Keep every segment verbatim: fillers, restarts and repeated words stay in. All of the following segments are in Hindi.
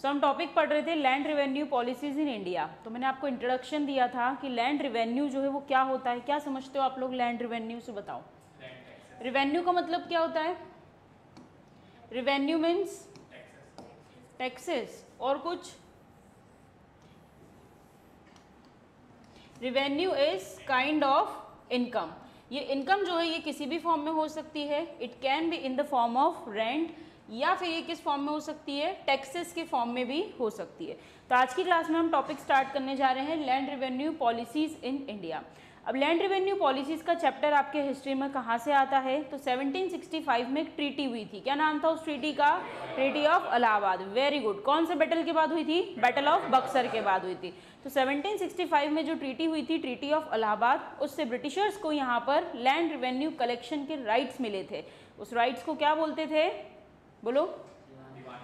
सो हम टॉपिक पढ़ रहे थे land revenue policies in India. तो मैंने आपको इंट्रोडक्शन दिया था कि लैंड रिवेन्यू जो है वो क्या होता है, क्या समझते हो आप लोग लैंड रिवेन्यू से, बताओ। रिवेन्यू का मतलब क्या होता है? Revenue means taxes. और कुछ? Revenue is kind of income. ये इनकम जो है ये किसी भी फॉर्म में हो सकती है, it can be in the form of rent, या फिर ये किस फॉर्म में हो सकती है, टैक्सेस के फॉर्म में भी हो सकती है। तो आज की क्लास में हम टॉपिक स्टार्ट करने जा रहे हैं land revenue policies in India. अब लैंड रिवेन्यू पॉलिसीज का चैप्टर आपके हिस्ट्री में कहाँ से आता है? तो सेवनटीन सिक्सटी फाइव में एक ट्रीटी हुई थी। क्या नाम था उस ट्रीटी का? Treaty of Allahabad. Very good. कौन से बैटल के बाद हुई थी? बैटल ऑफ बक्सर के बाद हुई थी। तो सेवनटीन सिक्सटी फाइव में जो ट्रीटी हुई थी, ट्रीटी ऑफ इलाहाबाद, उससे ब्रिटिशर्स को यहाँ पर लैंड रिवेन्यू कलेक्शन के राइट्स मिले थे। उस राइट्स को क्या बोलते थे? बोलो।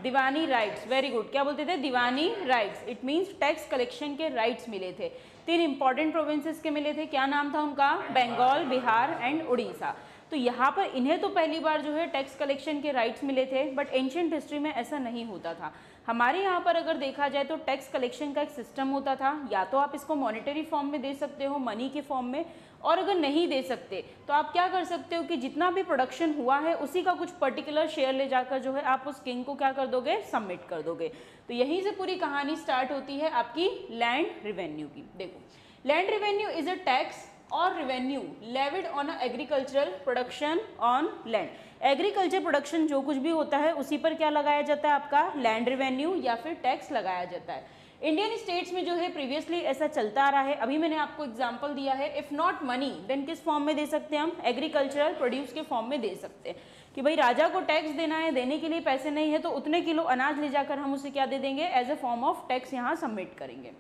दीवानी राइट्स। Very good. क्या बोलते थे? दीवानी rights. It means tax collection के राइट्स मिले थे। तीन इंपॉर्टेंट प्रोविंसेस के मिले थे। क्या नाम था उनका? बंगाल, बिहार एंड उड़ीसा। तो यहाँ पर इन्हें तो पहली बार जो है टैक्स कलेक्शन के राइट्स मिले थे, बट एंशिएंट हिस्ट्री में ऐसा नहीं होता था। हमारे यहाँ पर अगर देखा जाए तो टैक्स कलेक्शन का एक सिस्टम होता था, या तो आप इसको मॉनेटरी फॉर्म में दे सकते हो, मनी के फॉर्म में, और अगर नहीं दे सकते तो आप क्या कर सकते हो कि जितना भी प्रोडक्शन हुआ है उसी का कुछ पर्टिकुलर शेयर ले जाकर जो है आप उस किंग को क्या कर दोगे? सबमिट कर दोगे। तो यहीं से पूरी कहानी स्टार्ट होती है आपकी लैंड रिवेन्यू की। देखो, land revenue is a tax और revenue levied on agricultural production on land. Agriculture production जो कुछ भी होता है उसी पर क्या लगाया जाता है? आपका लैंड रिवेन्यू या फिर टैक्स लगाया जाता है। इंडियन स्टेट्स में जो है प्रीवियसली ऐसा चलता आ रहा है। अभी मैंने आपको एग्जांपल दिया है, इफ़ नॉट मनी देन किस फॉर्म में दे सकते हैं हम? एग्रीकल्चरल प्रोड्यूस के फॉर्म में दे सकते हैं कि भाई राजा को टैक्स देना है, देने के लिए पैसे नहीं है तो उतने किलो अनाज ले जाकर हम उसे क्या दे देंगे? As a form of tax यहाँ सबमिट करेंगे।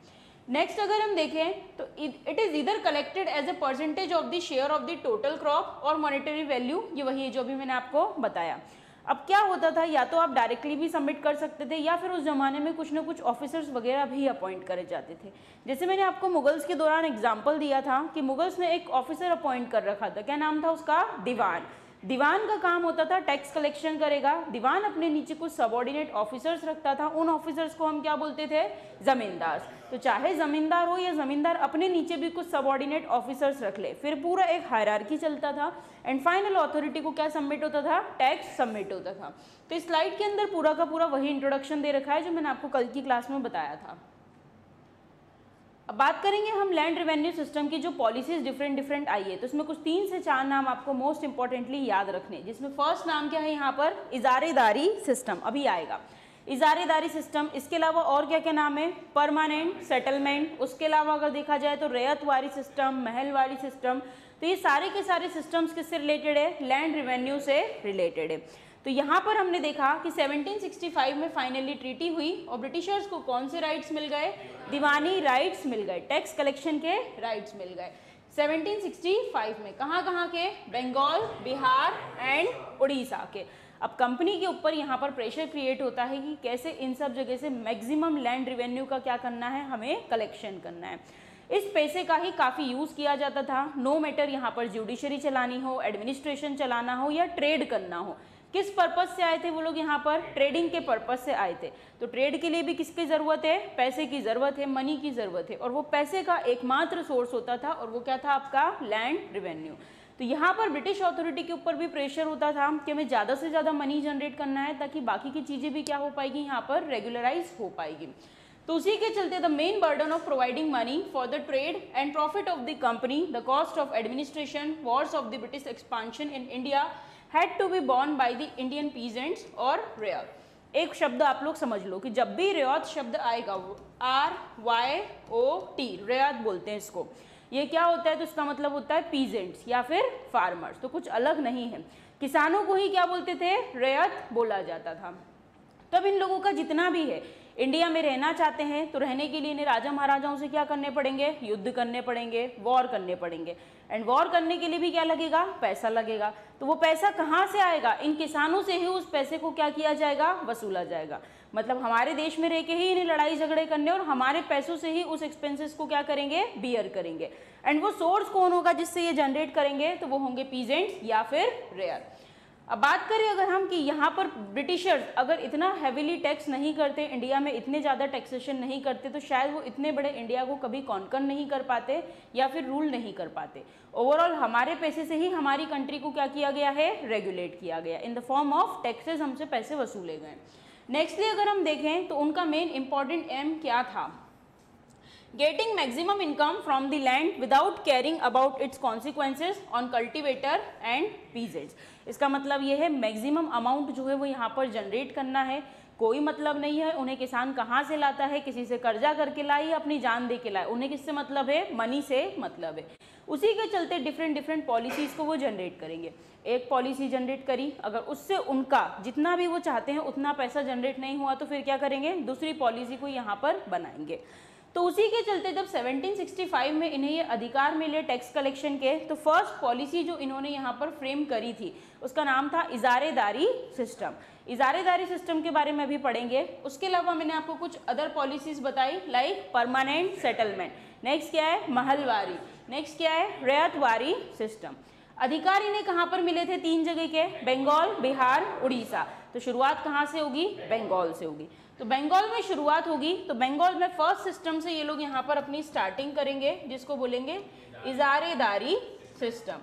नेक्स्ट अगर हम देखें तो इट इज़ इधर collected as a percentage of the share of the total crop और मॉनेटरी वैल्यू। ये वही है जो भी मैंने आपको बताया। अब क्या होता था, या तो आप डायरेक्टली भी सबमिट कर सकते थे, या फिर उस ज़माने में कुछ ना कुछ ऑफिसर्स वगैरह भी अपॉइंट करे जाते थे। जैसे मैंने आपको मुगल्स के दौरान एग्जांपल दिया था कि मुगल्स ने एक ऑफिसर अपॉइंट कर रखा था। क्या नाम था उसका? दीवान। दीवान का काम होता था टैक्स कलेक्शन करेगा। दीवान अपने नीचे कुछ सबॉर्डिनेट ऑफिसर्स रखता था, उन ऑफिसर्स को हम क्या बोलते थे? जमींदार। तो चाहे जमींदार हो या जमींदार अपने नीचे भी कुछ सबॉर्डिनेट ऑफिसर्स रख ले, फिर पूरा एक हायरार्की चलता था एंड फाइनल अथॉरिटी को क्या सबमिट होता था? टैक्स सबमिट होता था। तो इस स्लाइड के अंदर पूरा का पूरा वही इंट्रोडक्शन दे रखा है जो मैंने आपको कल की क्लास में बताया था। अब बात करेंगे हम लैंड रिवेन्यू सिस्टम की जो पॉलिसीज डिफरेंट डिफरेंट आई है, तो उसमें कुछ तीन से चार नाम आपको मोस्ट इंपॉर्टेंटली याद रखने, जिसमें फर्स्ट नाम क्या है यहाँ पर? इजारेदारी सिस्टम। अभी आएगा इजारेदारी सिस्टम। इसके अलावा और क्या क्या नाम है? Permanent settlement. उसके अलावा अगर देखा जाए तो रैयतवारी सिस्टम, महलवारी सिस्टम। तो ये सारे के सारे सिस्टम्स किससे रिलेटेड है? लैंड रिवेन्यू से रिलेटेड है। तो यहाँ पर हमने देखा कि सेवनटीन सिक्सटी फाइव में फाइनली ट्रीटी हुई और ब्रिटिशर्स को कौन से राइट्स मिल गए? दीवानी राइट्स मिल गए, टैक्स कलेक्शन के राइट्स मिल गए सेवनटीन सिक्सटी फाइव में। कहाँ कहाँ के? बंगाल, बिहार एंड उड़ीसा के। अब कंपनी के ऊपर यहाँ पर प्रेशर क्रिएट होता है कि कैसे इन सब जगह से मैक्सिमम लैंड रिवेन्यू का क्या करना है, हमें कलेक्शन करना है। इस पैसे का ही काफ़ी यूज़ किया जाता था, नो मैटर यहाँ पर ज्यूडिशरी चलानी हो, एडमिनिस्ट्रेशन चलाना हो या ट्रेड करना हो। किस पर्पज़ से आए थे वो लोग यहाँ पर? ट्रेडिंग के पर्पज़ से आए थे। तो ट्रेड के लिए भी किसकी ज़रूरत है? पैसे की ज़रूरत है, मनी की ज़रूरत है, और वो पैसे का एकमात्र सोर्स होता था और वो क्या था आपका? Land revenue. तो यहाँ पर ब्रिटिश अथॉरिटी के ऊपर भी प्रेशर होता था कि हमें ज़्यादा से ज़्यादा मनी जनरेट करना है ताकि बाकी की चीज़ें भी क्या हो पाएगी? यहाँ पर रेगुलराइज हो पाएगी। तो उसी के चलते the main burden of providing money for the trade and profit of the company, the cost of administration, wars of the British expansion in India had to be borne by the Indian peasants और रियात। एक शब्द आप लोग समझ लो कि जब भी रियात शब्द आएगा, R Y O T, ryot बोलते हैं इसको। ये क्या होता है? तो इसका मतलब होता है पीजेंट्स या फिर फार्मर्स। तो कुछ अलग नहीं है, किसानों को ही क्या बोलते थे? रियात बोला जाता था। तब इन लोगों का जितना भी है, इंडिया में रहना चाहते हैं तो रहने के लिए इन्हें राजा महाराजाओं से क्या करने पड़ेंगे? युद्ध करने पड़ेंगे, वॉर करने पड़ेंगे। एंड वॉर करने के लिए भी क्या लगेगा? पैसा लगेगा। तो वो पैसा कहाँ से आएगा? इन किसानों से ही उस पैसे को क्या किया जाएगा? वसूला जाएगा। मतलब हमारे देश में रह के ही इन्हें लड़ाई झगड़े करने और हमारे पैसों से ही उस एक्सपेंसेस को क्या करेंगे? बियर करेंगे। एंड वो सोर्स कौन होगा जिससे ये जनरेट करेंगे? तो वो होंगे पीजेंट्स या फिर रेयर। अब बात करें अगर हम कि यहाँ पर ब्रिटिशर्स अगर इतना हैवीली टैक्स नहीं करते, इंडिया में इतने ज़्यादा टैक्सेशन नहीं करते, तो शायद वो इतने बड़े इंडिया को कभी कॉन्कर नहीं कर पाते या फिर रूल नहीं कर पाते। ओवरऑल हमारे पैसे से ही हमारी कंट्री को क्या किया गया है, रेगुलेट किया गया, in the form of taxes हमसे पैसे वसूले गए। नेक्स्टली अगर हम देखें तो उनका मेन इम्पॉर्टेंट एम क्या था, getting maximum income from the land without caring about its consequences on cultivator and peasants. इसका मतलब यह है मैक्सिमम अमाउंट जो है वो यहाँ पर जनरेट करना है, कोई मतलब नहीं है उन्हें किसान कहाँ से लाता है, किसी से कर्जा करके लाए या अपनी जान दे के लाए, उन्हें किससे मतलब है, मनी से मतलब है। उसी के चलते डिफरेंट डिफरेंट पॉलिसीज़ को वो जनरेट करेंगे। एक पॉलिसी जनरेट करी, अगर उससे उनका जितना भी वो चाहते हैं उतना पैसा जनरेट नहीं हुआ तो फिर क्या करेंगे, दूसरी पॉलिसी को यहाँ पर बनाएंगे। तो उसी के चलते जब सेवनटीन सिक्सटी फाइव में इन्हें ये अधिकार मिले टैक्स कलेक्शन के, तो फर्स्ट पॉलिसी जो इन्होंने यहाँ पर फ्रेम करी थी उसका नाम था इजारेदारी सिस्टम। इजारेदारी सिस्टम के बारे में भी पढ़ेंगे। उसके अलावा मैंने आपको कुछ अदर पॉलिसीज़ बताई, लाइक परमानेंट सेटलमेंट, नेक्स्ट क्या है महलवारी, नेक्स्ट क्या है रयतवारी सिस्टम। अधिकार इन्हें कहाँ पर मिले थे, तीन जगह के, बंगाल, बिहार, उड़ीसा। तो शुरुआत कहाँ से होगी, बंगाल से होगी। तो बंगाल में शुरुआत होगी, तो बंगाल में फर्स्ट सिस्टम से ये लोग यहाँ पर अपनी स्टार्टिंग करेंगे जिसको बोलेंगे इजारेदारी सिस्टम।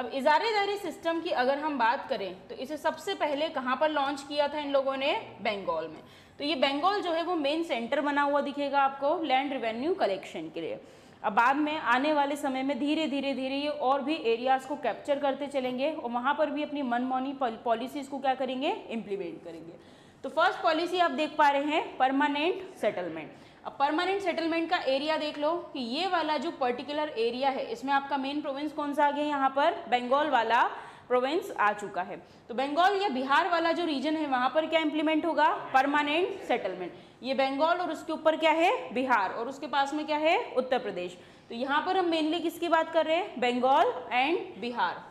अब इजारेदारी सिस्टम की अगर हम बात करें तो इसे सबसे पहले कहाँ पर लॉन्च किया था इन लोगों ने, बंगाल में। तो ये बंगाल जो है वो मेन सेंटर बना हुआ दिखेगा आपको लैंड रेवेन्यू कलेक्शन के लिए। अब बाद में आने वाले समय में धीरे धीरे धीरे ये और भी एरियाज़ को कैप्चर करते चलेंगे और वहाँ पर भी अपनी मनमानी पॉलिसीज़ को क्या करेंगे, इम्प्लीमेंट करेंगे। तो फर्स्ट पॉलिसी आप देख पा रहे हैं परमानेंट सेटलमेंट। अब परमानेंट सेटलमेंट का एरिया देख लो कि ये वाला जो पर्टिकुलर एरिया है इसमें आपका मेन प्रोविंस कौन सा आ गया, यहाँ पर बंगाल वाला प्रोविंस आ चुका है। तो बंगाल या बिहार वाला जो रीजन है वहाँ पर क्या इम्प्लीमेंट होगा, परमानेंट सेटलमेंट। ये बंगाल और उसके ऊपर क्या है, बिहार, और उसके पास में क्या है, उत्तर प्रदेश। तो यहाँ पर हम मेनली किसकी बात कर रहे हैं, बंगाल एंड बिहार।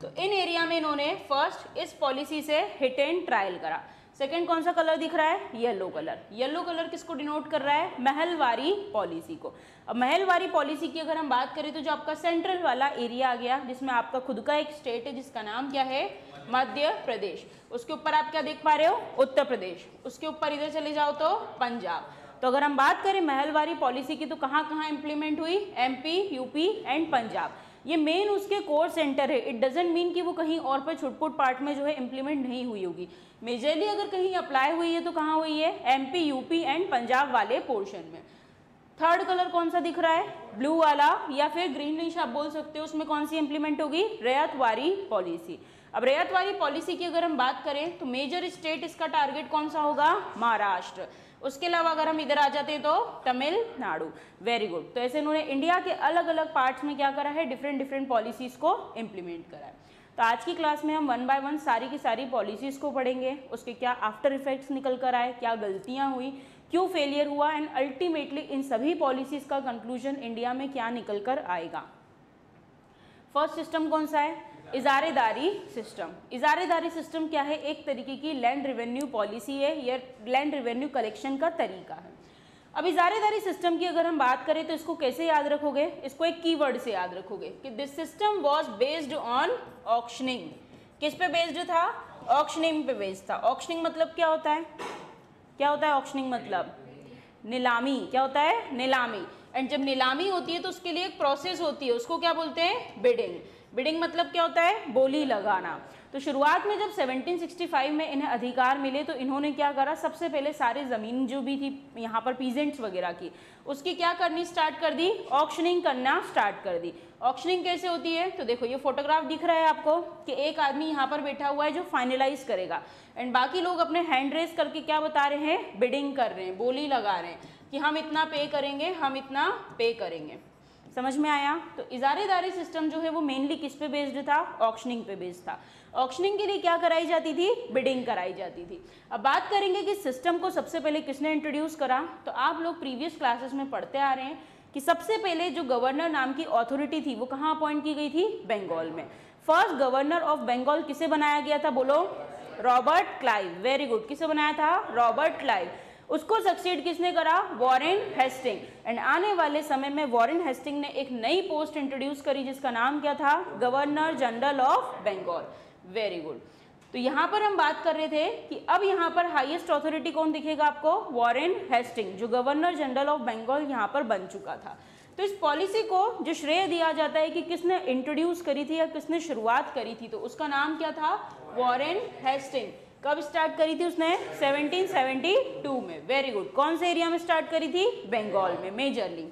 तो इन एरिया में इन्होंने फर्स्ट इस पॉलिसी से हिट एंड ट्रायल करा। सेकेंड कौन सा कलर दिख रहा है, येलो कलर। येलो कलर किसको डिनोट कर रहा है, महलवारी पॉलिसी को। अब महलवारी पॉलिसी की अगर हम बात करें तो जो आपका सेंट्रल वाला एरिया आ गया जिसमें आपका खुद का एक स्टेट है जिसका नाम क्या है, मध्य प्रदेश। उसके ऊपर आप क्या देख पा रहे हो, उत्तर प्रदेश। उसके ऊपर इधर चले जाओ तो पंजाब। तो अगर हम बात करें महलवारी पॉलिसी की तो कहाँ कहाँ इम्प्लीमेंट हुई, एमपी, यूपी एंड पंजाब। ये मेन उसके कोर सेंटर है। इट डजेंट मीन कि वो कहीं और पर छुटपुट पार्ट में जो है इम्प्लीमेंट नहीं हुई होगी। मेजरली अगर कहीं अप्लाई हुई है तो कहाँ हुई है, एमपी, यूपी एंड पंजाब वाले पोर्शन में। थर्ड कलर कौन सा दिख रहा है, ब्लू वाला या फिर ग्रीनिश आप बोल सकते हो। उसमें कौन सी इम्प्लीमेंट होगी, रयतवारी पॉलिसी। अब रयतवारी पॉलिसी की अगर हम बात करें तो मेजर स्टेट इसका टारगेट कौन सा होगा, महाराष्ट्र। उसके अलावा अगर हम इधर आ जाते हैं तो तमिलनाडु। Very good. तो ऐसे इन्होंने इंडिया के अलग अलग पार्ट्स में क्या करा है, डिफरेंट डिफरेंट पॉलिसीज़ को इम्प्लीमेंट करा है। तो आज की क्लास में हम वन बाय वन सारी की सारी पॉलिसीज़ को पढ़ेंगे, उसके क्या आफ्टर इफेक्ट्स निकल कर आए, क्या गलतियाँ हुई, क्यों फेलियर हुआ एंड अल्टीमेटली इन सभी पॉलिसीज़ का कंक्लूजन इंडिया में क्या निकल कर आएगा। फर्स्ट सिस्टम कौन सा है, इजारेदारी सिस्टम। इजारेदारी सिस्टम क्या है, एक तरीके की लैंड रेवेन्यू पॉलिसी है, यह लैंड रेवेन्यू कलेक्शन का तरीका है। अब इजारेदारी सिस्टम की अगर हम बात करें तो इसको कैसे याद रखोगे, इसको एक कीवर्ड से याद रखोगे कि this system was based on auctioning. किस पे बेस्ड था, ऑक्शनिंग पे बेस्ड था। ऑक्शनिंग मतलब क्या होता है, क्या होता है ऑक्शनिंग मतलब नीलामी। क्या होता है, नीलामी। एंड जब नीलामी होती है तो उसके लिए एक प्रोसेस होती है, उसको क्या बोलते हैं, बिडिंग। बिडिंग मतलब क्या होता है, बोली लगाना। तो शुरुआत में जब सेवनटीन सिक्सटी फाइव में इन्हें अधिकार मिले तो इन्होंने क्या करा, सबसे पहले सारी ज़मीन जो भी थी यहाँ पर पीजेंट्स वगैरह की, उसकी क्या करनी स्टार्ट कर दी, ऑक्शनिंग करना स्टार्ट कर दी। ऑक्शनिंग कैसे होती है, तो देखो ये फोटोग्राफ दिख रहा है आपको कि एक आदमी यहाँ पर बैठा हुआ है जो फाइनलाइज करेगा एंड बाकी लोग अपने हैंड रेस करके क्या बता रहे हैं, बिडिंग कर रहे हैं, बोली लगा रहे हैं कि हम इतना पे करेंगे, हम इतना पे करेंगे। समझ में आया। तो इजारेदारी सिस्टम जो है वो मेनली किस पे बेस्ड था, ऑक्शनिंग पे बेस्ड था। ऑक्शनिंग के लिए क्या कराई जाती थी, बिडिंग कराई जाती थी। अब बात करेंगे कि सिस्टम को सबसे पहले किसने इंट्रोड्यूस करा, तो आप लोग प्रीवियस क्लासेस में पढ़ते आ रहे हैं कि सबसे पहले जो गवर्नर नाम की अथॉरिटी थी वो कहाँ अपॉइंट की गई थी, बंगाल में। फर्स्ट गवर्नर ऑफ बंगाल किसे बनाया गया था, बोलो, रॉबर्ट क्लाइव। Very good. किसे बनाया था, रॉबर्ट क्लाइव। उसको सक्सीड किसने करा? Warren Hasting. एंड आने वाले समय में वॉरेन हेस्टिंग ने एक नई पोस्ट इंट्रोड्यूस करी जिसका नाम क्या था? Governor general of Bengal. Very good. तो यहाँ पर हम बात कर रहे थे कि अब यहाँ पर हाईएस्ट अथॉरिटी कौन दिखेगा आपको? वॉरेन हेस्टिंग, जो गवर्नर जनरल ऑफ बंगाल यहाँ पर बन चुका था। तो इस पॉलिसी को जो श्रेय दिया जाता है कि किसने इंट्रोड्यूस करी थी या किसने शुरुआत करी थी, तो उसका नाम क्या था? Warren Hasting. कब स्टार्ट करी थी उसने? सेवनटीन सेवनटी टू में। Very good. कौन से एरिया में स्टार्ट करी थी? बंगाल में मेजरली।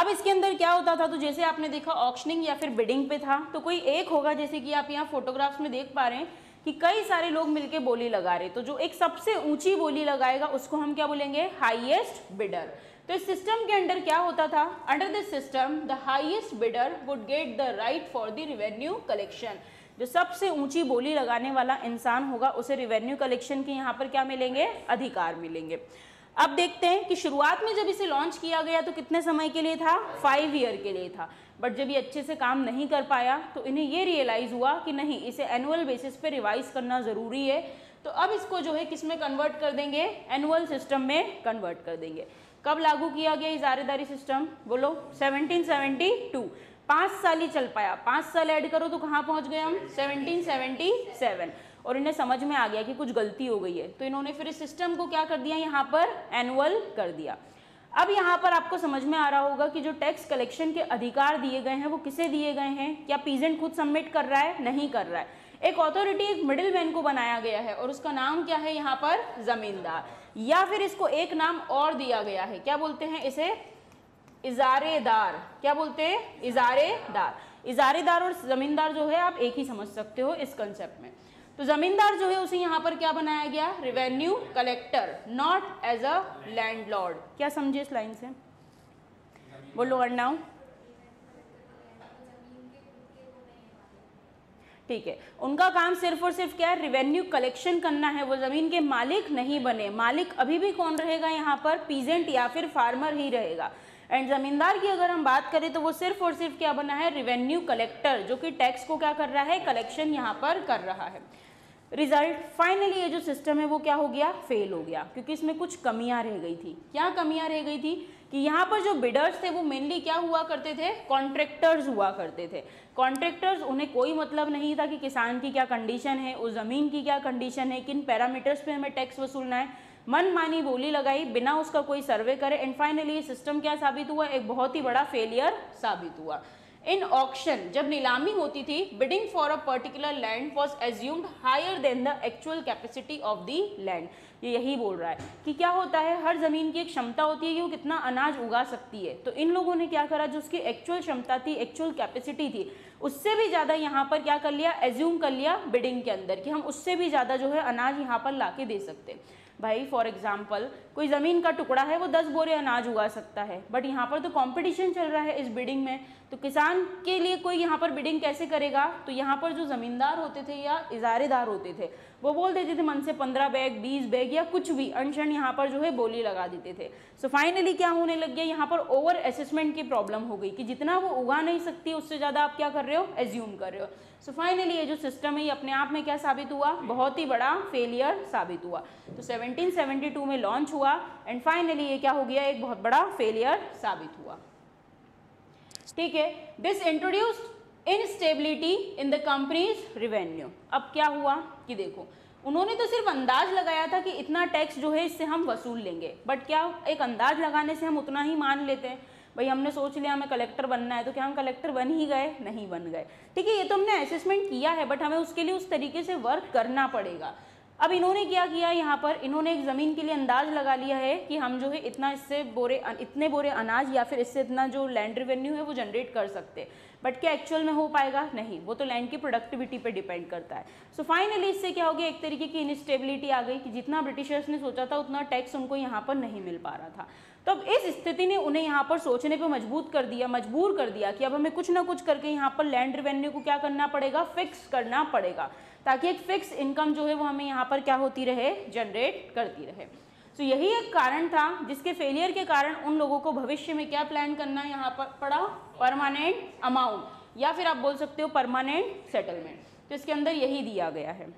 अब इसके अंदर क्या होता था? तो जैसे आपने देखा ऑक्शनिंग या फिर बिडिंग पे था, तो कोई एक होगा, जैसे कि आप यहाँ फोटोग्राफ्स में देख पा रहे हैं कि कई सारे लोग मिलके बोली लगा रहे, तो जो एक सबसे ऊंची बोली लगाएगा उसको हम क्या बोलेंगे? Highest bidder. तो इस सिस्टम के अंडर क्या होता था? Under this system the highest bidder would get the right for the revenue collection. जो सबसे ऊंची बोली लगाने वाला इंसान होगा उसे रिवेन्यू कलेक्शन के यहाँ पर क्या मिलेंगे? अधिकार मिलेंगे। अब देखते हैं कि शुरुआत में जब इसे लॉन्च किया गया तो कितने समय के लिए था? फाइव ईयर के लिए था। बट जब ये अच्छे से काम नहीं कर पाया तो इन्हें ये रियलाइज़ हुआ कि नहीं, इसे एनुअल बेसिस पे रिवाइज करना ज़रूरी है। तो अब इसको जो है किस में कन्वर्ट कर देंगे? एनुअल सिस्टम में कन्वर्ट कर देंगे। कब लागू किया गया इजारेदारी सिस्टम? बोलो। Seventeen seventy two. पाँच साल ही चल पाया। पाँच साल ऐड करो तो कहाँ पहुँच गए हम? Seventeen seventy seven. और इन्हें समझ में आ गया कि कुछ गलती हो गई है, तो इन्होंने फिर इस सिस्टम को क्या कर दिया? यहाँ पर एनुअल कर दिया। अब यहाँ पर आपको समझ में आ रहा होगा कि जो टैक्स कलेक्शन के अधिकार दिए गए हैं वो किसे दिए गए हैं? क्या पीजेंट खुद सबमिट कर रहा है? नहीं कर रहा है। एक अथॉरिटी, एक मिडिल मैन को बनाया गया है और उसका नाम क्या है यहाँ पर? जमींदार। या फिर इसको एक नाम और दिया गया है, क्या बोलते हैं इसे? इजारेदार। क्या बोलते हैं? इजारेदार। इजारेदार और जमींदार जो है आप एक ही समझ सकते हो इस कंसेप्ट में। तो जमींदार जो है उसे यहाँ पर क्या बनाया गया? Revenue collector, not as a landlord. क्या समझे इस लाइन से? बोलो अर्नाउ। ठीक है, उनका काम सिर्फ और सिर्फ क्या है? रिवेन्यू कलेक्शन करना है। वो ज़मीन के मालिक नहीं बने। मालिक अभी भी कौन रहेगा यहाँ पर? पीजेंट या फिर फार्मर ही रहेगा। एंड जमींदार की अगर हम बात करें तो वो सिर्फ और सिर्फ क्या बना है? रिवेन्यू कलेक्टर, जो कि टैक्स को क्या कर रहा है? कलेक्शन यहाँ पर कर रहा है। रिजल्ट फाइनली ये जो सिस्टम है वो क्या हो गया? फेल हो गया, क्योंकि इसमें कुछ कमियां रह गई थी। क्या कमियां रह गई थी? कि यहाँ पर जो बिडर्स थे वो मेनली क्या हुआ करते थे? कॉन्ट्रैक्टर्स हुआ करते थे। कॉन्ट्रैक्टर्स, उन्हें कोई मतलब नहीं था कि किसान की क्या कंडीशन है, उस ज़मीन की क्या कंडीशन है, किन पैरामीटर्स पे हमें टैक्स वसूलना है। मनमानी बोली लगाई बिना उसका कोई सर्वे करे। एंड फाइनली ये सिस्टम क्या साबित हुआ? एक बहुत ही बड़ा फेलियर साबित हुआ। इन ऑक्शन, जब नीलामी होती थी, bidding for a particular land was assumed higher than the actual capacity of the land. ये यही बोल रहा है कि क्या होता है, हर ज़मीन की एक क्षमता होती है कि वो कितना अनाज उगा सकती है। तो इन लोगों ने क्या करा, जो उसकी एक्चुअल क्षमता थी, एक्चुअल कैपेसिटी थी, उससे भी ज़्यादा यहाँ पर क्या कर लिया? एज्यूम कर लिया बिडिंग के अंदर कि हम उससे भी ज़्यादा जो है अनाज यहाँ पर ला के दे सकते हैं। भाई फॉर एग्जाम्पल, कोई ज़मीन का टुकड़ा है, वो दस बोरे अनाज उगा सकता है, बट यहाँ पर तो कंपटीशन चल रहा है इस बिडिंग में। तो किसान के लिए कोई यहाँ पर बिडिंग कैसे करेगा? तो यहाँ पर जो ज़मींदार होते थे या इजारेदार होते थे वो बोल देते थे मन से पंद्रह बैग, बीस बैग या कुछ भी अनशन यहाँ पर जो है बोली लगा देते थे। सो so फाइनली क्या होने लग गया यहाँ पर? ओवर एसेसमेंट की प्रॉब्लम हो गई कि जितना वो उगा नहीं सकती उससे ज़्यादा आप क्या कर रहे हो? एज्यूम कर रहे हो। सो so फाइनली ये जो सिस्टम है ये अपने आप में क्या साबित हुआ? बहुत ही बड़ा फेलियर साबित हुआ। तो सेवनटीन सेवनटी टू में लॉन्च हुआ एंड फाइनली ये क्या हो गया? एक बहुत बड़ा फेलियर साबित हुआ। ठीक है, this introduced instability in the company's revenue. अब क्या हुआ कि देखो, उन्होंने तो सिर्फ अंदाज लगाया था कि इतना टैक्स जो है इससे हम वसूल लेंगे, बट क्या एक अंदाज लगाने से हम उतना ही मान लेते हैं? भाई हमने सोच लिया हमें कलेक्टर बनना है, तो क्या हम कलेक्टर बन ही गए? नहीं बन गए। ठीक है, ये तो हमने असेसमेंट किया है, बट हमें उसके लिए उस तरीके से वर्क करना पड़ेगा। अब इन्होंने क्या किया यहाँ पर? इन्होंने एक ज़मीन के लिए अंदाज लगा लिया है कि हम जो है इतना इससे बोरे इतने बोरे अनाज या फिर इससे इतना जो लैंड रेवेन्यू है वो जनरेट कर सकते हैं, बट क्या एक्चुअल में हो पाएगा? नहीं, वो तो लैंड की प्रोडक्टिविटी पे डिपेंड करता है। सो so फाइनली इससे क्या हो गया? एक तरीके की इनस्टेबिलिटी आ गई कि जितना ब्रिटिशर्स ने सोचा था उतना टैक्स उनको यहाँ पर नहीं मिल पा रहा था। तो अब इस स्थिति ने उन्हें यहाँ पर सोचने पे मजबूर कर दिया मजबूर कर दिया कि अब हमें कुछ ना कुछ करके यहाँ पर लैंड रेवेन्यू को क्या करना पड़ेगा? फिक्स करना पड़ेगा, ताकि एक फिक्स इनकम जो है वो हमें यहाँ पर क्या होती रहे? जनरेट करती रहे। तो यही एक कारण था जिसके फेलियर के कारण उन लोगों को भविष्य में क्या प्लान करना यहाँ पर पड़ा? परमानेंट अमाउंट, या फिर आप बोल सकते हो परमानेंट सेटलमेंट। तो इसके अंदर यही दिया गया है।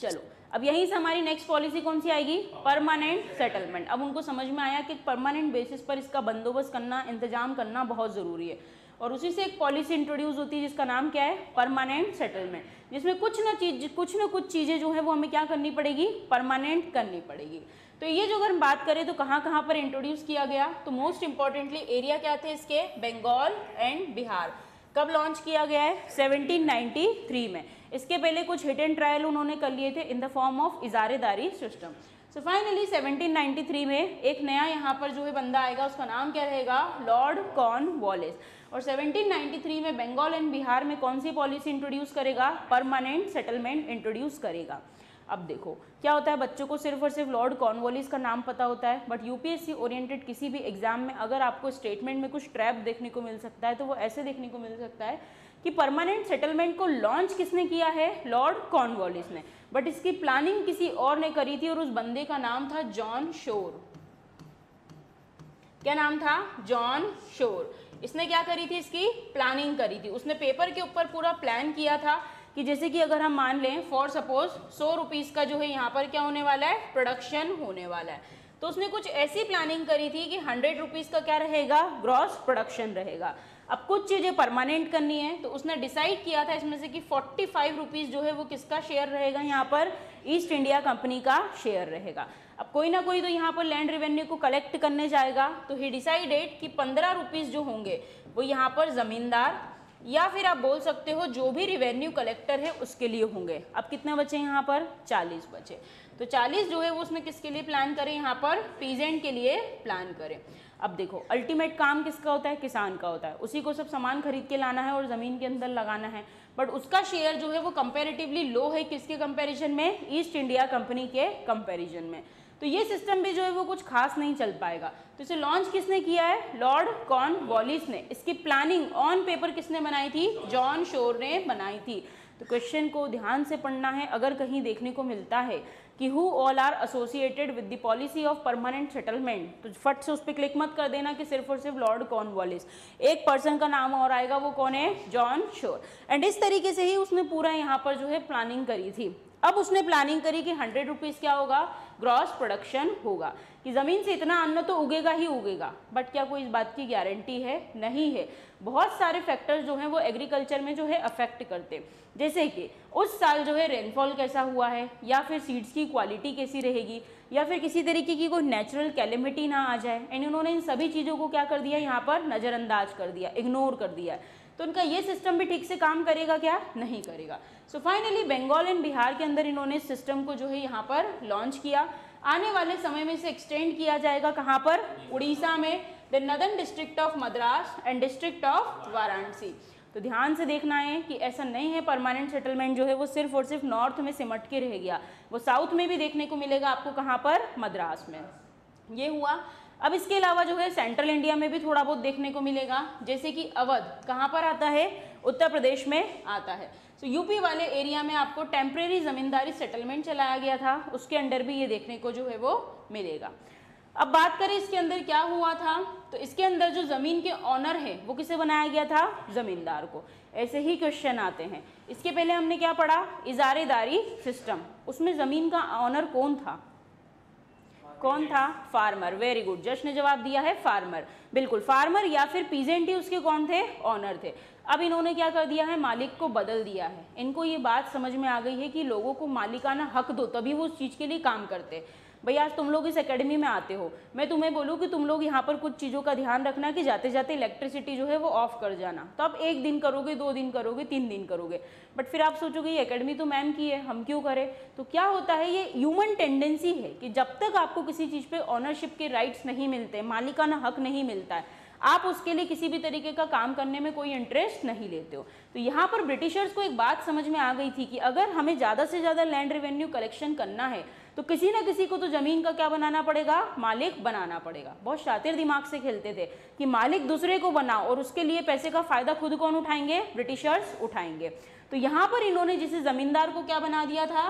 चलो अब यहीं से हमारी नेक्स्ट पॉलिसी कौन सी आएगी, परमानेंट सेटलमेंट। अब उनको समझ में आया कि परमानेंट बेसिस पर इसका बंदोबस्त करना, इंतजाम करना बहुत ज़रूरी है, और उसी से एक पॉलिसी इंट्रोड्यूस होती है जिसका नाम क्या है, परमानेंट सेटलमेंट, जिसमें कुछ ना चीज कुछ ना कुछ चीज़ें जो है वो हमें क्या करनी पड़ेगी, परमानेंट करनी पड़ेगी। तो ये जो अगर हम बात करें तो कहाँ कहाँ पर इंट्रोड्यूस किया गया, तो मोस्ट इंपॉर्टेंटली एरिया क्या थे इसके, बंगाल एंड बिहार। कब लॉन्च किया गया है, सेवनटीन नाइंटी थ्री में। इसके पहले कुछ हिट एंड ट्रायल उन्होंने कर लिए थे in the form of इजारेदारी system. So finally seventeen ninety three में एक नया यहाँ पर जो है बंदा आएगा, उसका नाम क्या रहेगा, लॉर्ड कॉर्नवॉलिस। और सेवनटीन नाइंटी थ्री में बंगाल एंड बिहार में कौन सी पॉलिसी इंट्रोड्यूस करेगा, परमानेंट सेटलमेंट इंट्रोड्यूस करेगा। अब देखो क्या होता है, बच्चों को सिर्फ और सिर्फ लॉर्ड कॉर्नवॉलिस का नाम पता होता है, बट यूपीएससी ओरिएंटेड किसी भी एग्जाम में अगर आपको स्टेटमेंट में कुछ ट्रैप देखने को मिल सकता है तो वो ऐसे देखने को मिल सकता है कि परमानेंट सेटलमेंट को लॉन्च किसने किया है, लॉर्ड कॉर्नवॉलिस ने, बट इसकी प्लानिंग किसी और ने करी थी, और उस बंदे का नाम था जॉन शोर। क्या नाम था, जॉन शोर। इसने क्या करी थी, इसकी प्लानिंग करी थी। उसने पेपर के ऊपर पूरा प्लान किया था कि जैसे कि अगर हम मान लें फॉर सपोज सौ रुपीस का जो है यहाँ पर क्या होने वाला है, प्रोडक्शन होने वाला है, तो उसने कुछ ऐसी प्लानिंग करी थी कि हंड्रेड रुपीज़ का क्या रहेगा, ग्रॉस प्रोडक्शन रहेगा। अब कुछ चीज़ें परमानेंट करनी है तो उसने डिसाइड किया था इसमें से कि फोर्टी फाइव रुपीज़ जो है वो किसका शेयर रहेगा, यहाँ पर ईस्ट इंडिया कंपनी का शेयर रहेगा। अब कोई ना कोई तो यहाँ पर लैंड रेवेन्यू को कलेक्ट करने जाएगा, तो ही डिसाइडेड कि पंद्रह रुपीज़ जो होंगे वो यहाँ पर ज़मींदार या फिर आप बोल सकते हो जो भी रिवेन्यू कलेक्टर है उसके लिए होंगे। अब कितने बचे यहाँ पर, चालीस बचे, तो चालीस जो है वो उसने किसके लिए प्लान करें, यहाँ पर पीजेंट के लिए प्लान करें। अब देखो अल्टीमेट काम किसका होता है, किसान का होता है, उसी को सब सामान खरीद के लाना है और ज़मीन के अंदर लगाना है, बट उसका शेयर जो है वो कंपेरेटिवली लो है, किसके कंपेरिजन में, ईस्ट इंडिया कंपनी के कंपेरिजन में। तो ये सिस्टम भी जो है वो कुछ खास नहीं चल पाएगा। तो इसे लॉन्च किसने किया है, लॉर्ड कॉर्नवॉलिस ने। इसकी प्लानिंग ऑन पेपर किसने बनाई थी, जॉन शोर ने बनाई थी। तो क्वेश्चन को ध्यान से पढ़ना है, अगर कहीं देखने को मिलता है कि who all are associated with the policy of permanent settlement, तो फट से उस पर क्लिक मत कर देना कि सिर्फ और सिर्फ लॉर्ड कॉर्नवॉलिस, एक पर्सन का नाम और आएगा, वो कौन है, जॉन शोर। एंड इस तरीके से ही उसने पूरा यहाँ पर जो है प्लानिंग करी थी। अब उसने प्लानिंग करी कि हंड्रेड रुपीज़ क्या होगा, ग्रॉस प्रोडक्शन होगा, कि ज़मीन से इतना अन्न तो उगेगा ही उगेगा, बट क्या कोई इस बात की गारंटी है, नहीं है। बहुत सारे फैक्टर्स जो हैं वो एग्रीकल्चर में जो है अफेक्ट करते हैं, जैसे कि उस साल जो है रेनफॉल कैसा हुआ है, या फिर सीड्स की क्वालिटी कैसी रहेगी, या फिर किसी तरीके की कोई नेचुरल कैलेमिटी ना आ जाए। एंड उन्होंने इन सभी चीज़ों को क्या कर दिया, यहाँ पर नज़रअंदाज कर दिया, इग्नोर कर दिया, तो उनका ये सिस्टम भी ठीक से काम करेगा क्या, नहीं करेगा। So finally Bengal and Bihar के अंदर इन्होंने सिस्टम को जो है यहाँ पर लॉन्च किया। आने वाले समय में इसे एक्सटेंड किया जाएगा, कहाँ पर, उड़ीसा में, then northern district of Madras and district of Varanasi. तो ध्यान से देखना है कि ऐसा नहीं है परमानेंट सेटलमेंट जो है वो सिर्फ और सिर्फ नॉर्थ में सिमट के रह गया, वो साउथ में भी देखने को मिलेगा आपको, कहाँ पर, मद्रास में। ये हुआ। अब इसके अलावा जो है सेंट्रल इंडिया में भी थोड़ा बहुत देखने को मिलेगा, जैसे कि अवध कहाँ पर आता है, उत्तर प्रदेश में आता है। सो so, यूपी वाले एरिया में आपको टेम्प्रेरी ज़मींदारी सेटलमेंट चलाया गया था, उसके अंडर भी ये देखने को जो है वो मिलेगा। अब बात करें इसके अंदर क्या हुआ था, तो इसके अंदर जो ज़मीन के ऑनर है वो किसे बनाया गया था, ज़मींदार को। ऐसे ही क्वेश्चन आते हैं। इसके पहले हमने क्या पढ़ा, इजारेदारी सिस्टम, उसमें ज़मीन का ऑनर कौन था, कौन था, फार्मर। वेरी गुड, जश ने जवाब दिया है फार्मर, बिल्कुल फार्मर या फिर पीजेंट ही उसके कौन थे, ऑनर थे। अब इन्होंने क्या कर दिया है, मालिक को बदल दिया है। इनको ये बात समझ में आ गई है कि लोगों को मालिकाना हक दो तभी वो उस चीज़ के लिए काम करते हैं। भैया आज तुम लोग इस एकेडमी में आते हो, मैं तुम्हें बोलूँ कि तुम लोग यहाँ पर कुछ चीज़ों का ध्यान रखना कि जाते जाते इलेक्ट्रिसिटी जो है वो ऑफ कर जाना, तो आप एक दिन करोगे, दो दिन करोगे, तीन दिन करोगे, बट फिर आप सोचोगे ये एकेडमी तो मैम की है, हम क्यों करें। तो क्या होता है, ये ह्यूमन टेंडेंसी है कि जब तक आपको किसी चीज़ पर ऑनरशिप के राइट्स नहीं मिलते, मालिकाना हक नहीं मिलता है, आप उसके लिए किसी भी तरीके का काम करने में कोई इंटरेस्ट नहीं लेते हो। तो यहाँ पर ब्रिटिशर्स को एक बात समझ में आ गई थी कि अगर हमें ज़्यादा से ज़्यादा लैंड रेवेन्यू कलेक्शन करना है तो किसी ना किसी को तो ज़मीन का क्या बनाना पड़ेगा, मालिक बनाना पड़ेगा। बहुत शातिर दिमाग से खेलते थे कि मालिक दूसरे को बनाओ और उसके लिए पैसे का फ़ायदा खुद कौन उठाएंगे, ब्रिटिशर्स उठाएंगे। तो यहाँ पर इन्होंने जिसे ज़मींदार को क्या बना दिया था,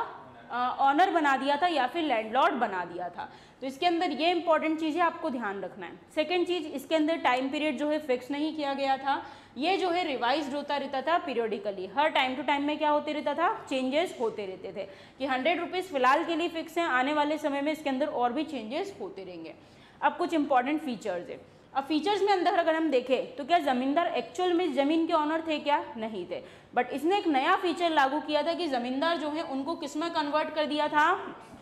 ऑनर बना दिया था या फिर लैंडलॉर्ड बना दिया था। तो इसके अंदर ये इंपॉर्टेंट चीज़ें आपको ध्यान रखना है। सेकंड चीज़, इसके अंदर टाइम पीरियड जो है फिक्स नहीं किया गया था, ये जो है रिवाइज होता रहता था पीरियडिकली, हर टाइम टू टाइम में क्या होते रहता था, चेंजेस होते रहते थे कि हंड्रेड रुपीज़ फिलहाल के लिए फिक्स हैं, आने वाले समय में इसके अंदर और भी चेंजेस होते रहेंगे। अब कुछ इंपॉर्टेंट फीचर्स है। अब फीचर्स में अंदर अगर हम देखें तो क्या ज़मींदार एक्चुअल में ज़मीन के ऑनर थे? क्या नहीं थे, बट इसने एक नया फीचर लागू किया था कि ज़मींदार जो है उनको किस में कन्वर्ट कर दिया था,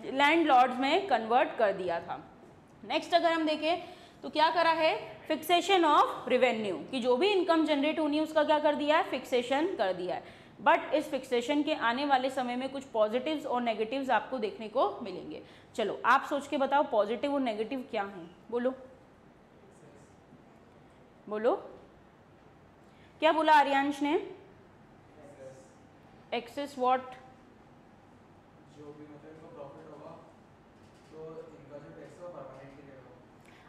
लैंडलॉर्ड्स में कन्वर्ट कर दिया था। नेक्स्ट अगर हम देखें तो क्या करा है, फिक्सेशन ऑफ रिवेन्यू, कि जो भी इनकम जनरेट होनी है उसका क्या कर दिया है, फिक्सेशन कर दिया है। बट इस फिक्सेशन के आने वाले समय में कुछ पॉजिटिव्स और नेगेटिव्स आपको देखने को मिलेंगे। चलो आप सोच के बताओ पॉजिटिव और नेगेटिव क्या हैं, बोलो बोलो क्या बोला आर्यांश ने? एक्सेस व्हाट,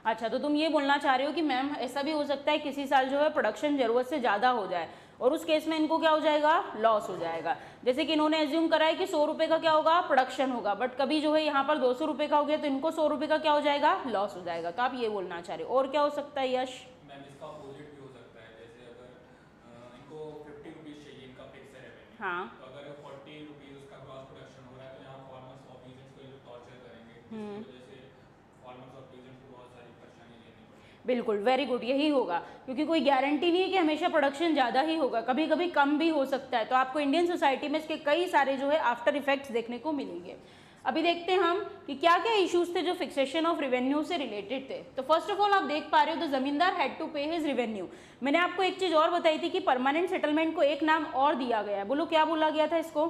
अच्छा तो तुम ये बोलना चाह रहे हो कि मैम ऐसा भी हो सकता है किसी साल जो है प्रोडक्शन ज़रूरत से ज़्यादा हो जाए और उस केस में इनको क्या हो जाएगा, लॉस हो जाएगा। जैसे कि इन्होंने एज्यूम करा है कि सौ रुपये का क्या होगा, प्रोडक्शन होगा, बट कभी जो है यहाँ पर दो सौ रुपये का हो गया तो इनको सौ रुपये का क्या हो जाएगा, लॉस हो जाएगा। तो आप ये बोलना चाह रहे हो। और क्या हो सकता है यश? मैम इसका अपोजिट भी हो सकता है, जैसे अगर इनको फिफ्टी रुपीज़ चाहिए इनका फिक्स रेवेन्यू, हाँ, तो अगर फोर्टी रुपीज़ उसका क्रॉस प्रोडक्शन हो रहा है तो यहाँ फार्मर्स ऑफ पीजेंट्स को लोग टॉर्चर करेंगे, बिल्कुल वेरी गुड, यही होगा, क्योंकि कोई गारंटी नहीं है कि हमेशा प्रोडक्शन ज़्यादा ही होगा, कभी कभी कम भी हो सकता है। तो आपको इंडियन सोसाइटी में इसके कई सारे जो है आफ्टर इफेक्ट्स देखने को मिलेंगे। अभी देखते हैं हम कि क्या क्या इश्यूज थे जो फिक्सेशन ऑफ रिवेन्यू से रिलेटेड थे। तो फर्स्ट ऑफ ऑल आप देख पा रहे हो तो zamindar had to pay his revenue. मैंने आपको एक चीज़ और बताई थी कि परमानेंट सेटलमेंट को एक नाम और दिया गया है, बोलो क्या बोला गया था इसको,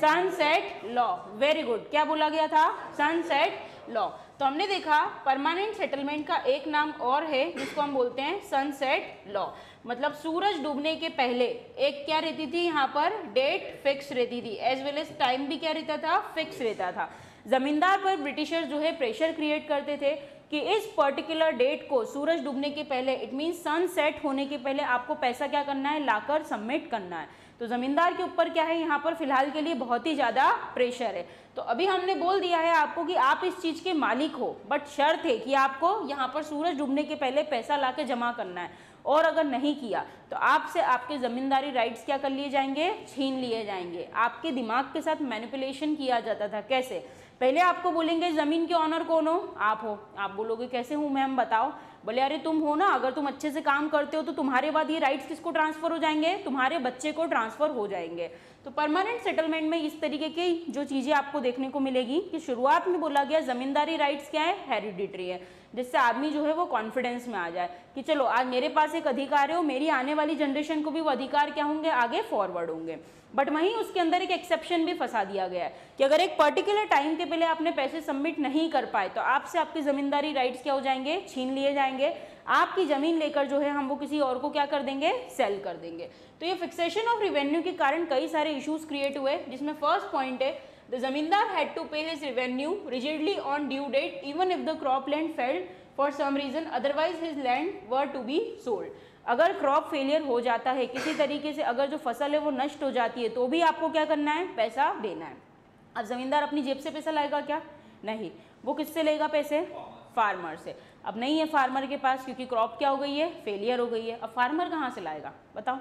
सनसेट लॉ। वेरी गुड, क्या बोला गया था, सनसेट लॉ। तो हमने देखा परमानेंट सेटलमेंट का एक नाम और है जिसको हम बोलते हैं सनसेट लॉ, मतलब सूरज डूबने के पहले एक क्या रहती थी यहाँ पर, डेट फिक्स रहती थी, एज वेल एज टाइम भी क्या रहता था, फिक्स रहता था। जमींदार पर ब्रिटिशर्स जो है प्रेशर क्रिएट करते थे कि इस पर्टिकुलर डेट को सूरज डूबने के पहले, इट मीन्स सनसेट होने के पहले आपको पैसा क्या करना है, लाकर सबमिट करना है। तो ज़मींदार के ऊपर क्या है यहाँ पर फिलहाल के लिए बहुत ही ज़्यादा प्रेशर है। तो अभी हमने बोल दिया है आपको कि आप इस चीज़ के मालिक हो, बट शर्त है कि आपको यहाँ पर सूरज डूबने के पहले पैसा ला के जमा करना है, और अगर नहीं किया तो आपसे आपके ज़मींदारी राइट्स क्या कर लिए जाएंगे, छीन लिए जाएंगे। आपके दिमाग के साथ मैनिपुलेशन किया जाता था। कैसे? पहले आपको बोलेंगे ज़मीन के ऑनर कौन हो, आप हो। आप बोलोगे कैसे हूँ मैम बताओ, बोले अरे तुम हो ना, अगर तुम अच्छे से काम करते हो तो तुम्हारे बाद ये राइट्स किसको ट्रांसफ़र हो जाएंगे, तुम्हारे बच्चे को ट्रांसफ़र हो जाएंगे। तो परमानेंट सेटलमेंट में इस तरीके की जो चीज़ें आपको देखने को मिलेगी कि शुरुआत में बोला गया ज़मींदारी राइट्स क्या है, हेरिडिटरी है, जिससे आदमी जो है वो कॉन्फिडेंस में आ जाए कि चलो आज मेरे पास एक अधिकार है और मेरी आने वाली जनरेशन को भी वो अधिकार क्या होंगे, आगे फॉरवर्ड होंगे। बट वहीं उसके अंदर एक एक्सेप्शन भी फंसा दिया गया है कि अगर एक पर्टिकुलर टाइम के पहले आपने पैसे सबमिट नहीं कर पाए तो आपसे आपकी ज़मींदारी राइट्स क्या हो जाएंगे, छीन लिए जाएंगे। आपकी ज़मीन लेकर जो है हम वो किसी और को क्या कर देंगे, सेल कर देंगे। तो ये फिक्सेशन ऑफ रिवेन्यू के कारण कई सारे इशूज़ क्रिएट हुए, जिसमें फर्स्ट पॉइंट है the zamindar had to pay his revenue rigidly on due date even if the cropland failed for some reason otherwise his land were to be sold। अगर क्रॉप फेलियर हो जाता है किसी तरीके से, अगर जो फसल है वो नष्ट हो जाती है तो भी आपको क्या करना है, पैसा देना है। अब ज़मींदार अपनी जेब से पैसा लाएगा क्या, नहीं, वो किससे लेगा पैसे, फार्मर से। अब नहीं है फार्मर के पास, क्योंकि क्रॉप क्या हो गई है, फेलियर हो गई है। अब फार्मर कहाँ से लाएगा बताओ,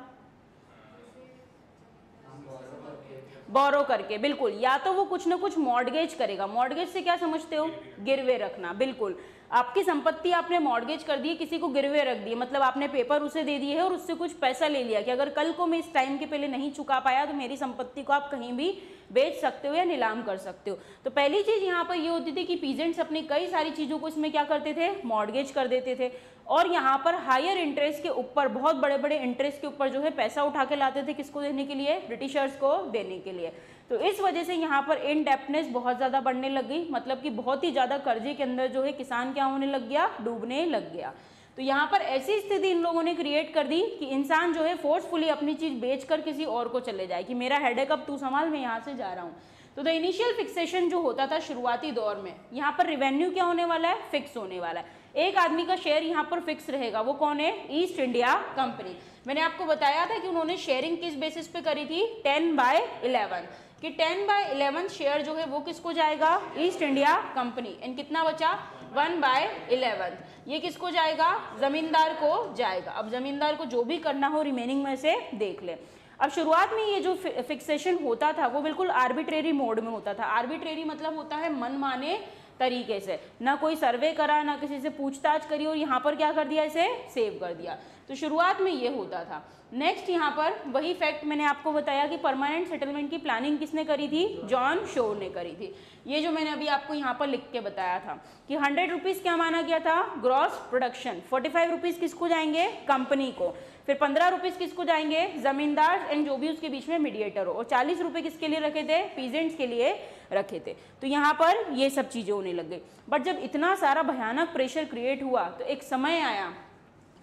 बोरो करके, बिल्कुल, या तो वो कुछ ना कुछ मॉर्गेज करेगा। मॉर्गेज से क्या समझते हो, गिरवे रखना, बिल्कुल, आपकी संपत्ति आपने मॉर्गेज कर दी, किसी को गिरवे रख दिए, मतलब आपने पेपर उसे दे दिए है और उससे कुछ पैसा ले लिया कि अगर कल को मैं इस टाइम के पहले नहीं चुका पाया तो मेरी संपत्ति को आप कहीं भी बेच सकते हो या नीलाम कर सकते हो। तो पहली चीज़ यहाँ पर ये होती थी कि पीजेंट्स अपनी कई सारी चीज़ों को इसमें क्या करते थे, मॉर्गेज कर देते थे, और यहाँ पर हायर इंटरेस्ट के ऊपर, बहुत बड़े बड़े इंटरेस्ट के ऊपर जो है पैसा उठा के लाते थे, किसको देने के लिए, ब्रिटिशर्स को देने के लिए। तो इस वजह से यहाँ पर इनडेप्टनेस बहुत ज़्यादा बढ़ने लग गई, मतलब कि बहुत ही ज़्यादा कर्जे के अंदर जो है किसान क्या होने लग गया, डूबने लग गया। तो यहाँ पर ऐसी स्थिति इन लोगों ने क्रिएट कर दी कि इंसान जो है फोर्सफुली अपनी चीज़ बेचकर किसी और को चले जाए कि मेरा हेडेक अब तू संभाल, मैं यहाँ से जा रहा हूँ। तो द इनिशियल फिक्सेशन जो होता था शुरुआती दौर में, यहाँ पर रिवेन्यू क्या होने वाला है, फिक्स होने वाला है। एक आदमी का शेयर यहाँ पर फिक्स रहेगा, वो कौन है? East India company. मैंने आपको बताया था कि उन्होंने शेयरिंग किस बेसिस पे करी थी, टेन बाय इलेवन, कि टेन बाय इलेवन शेयर जो है वो किसको जाएगा? East India company. एंड कितना बचा? One by eleven. ये किसको जाएगा? जमींदार को जाएगा। अब जमींदार को जो भी करना हो रिमेनिंग में से देख ले। अब शुरुआत में ये जो फिक्सेशन होता था वो बिल्कुल आर्बिट्रेरी मोड में होता था। आर्बिट्रेरी मतलब होता है मनमाने तरीके से, ना कोई सर्वे करा, ना किसी से पूछताछ करी, और यहाँ पर क्या कर दिया? इसे सेव कर दिया। तो शुरुआत में ये होता था। नेक्स्ट यहाँ पर वही फैक्ट मैंने आपको बताया कि परमानेंट सेटलमेंट की प्लानिंग किसने करी थी? जॉन शोर ने करी थी। ये जो मैंने अभी आपको यहाँ पर लिख के बताया था कि हंड्रेड रुपीज़ क्या माना गया था? Gross production. Forty five rupees किसको जाएंगे? कंपनी को। फिर पंद्रह रुपीज़ किसको जाएंगे? जमींदार एंड जो भी उसके बीच में मीडिएटर हो। और चालीस रुपये किसके लिए रखे थे? पीजेंट्स के लिए रखे थे। तो यहाँ पर ये सब चीज़ें होने लग गई। बट जब इतना सारा भयानक प्रेशर क्रिएट हुआ तो एक समय आया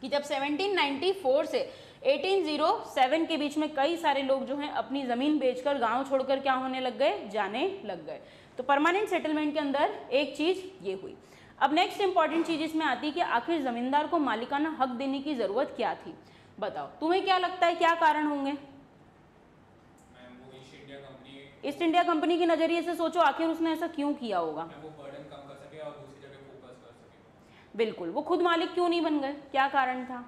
कि जब सेवनटीन नाइंटी फोर से एटीन ओ सेवन के बीच में कई सारे लोग जो हैं अपनी ज़मीन बेचकर गांव छोड़कर क्या होने लग गए? जाने लग गए। तो परमानेंट सेटलमेंट के अंदर एक चीज़ ये हुई। अब नेक्स्ट इंपॉर्टेंट चीज़ इसमें आती है कि आखिर ज़मींदार को मालिकाना हक देने की ज़रूरत क्या थी? बताओ, तुम्हें क्या लगता है क्या कारण होंगे? ईस्ट इंडिया कंपनी के नज़रिए से सोचो, आखिर उसने ऐसा क्यों किया होगा? बिल्कुल, वो खुद मालिक क्यों नहीं बन गए? क्या कारण था?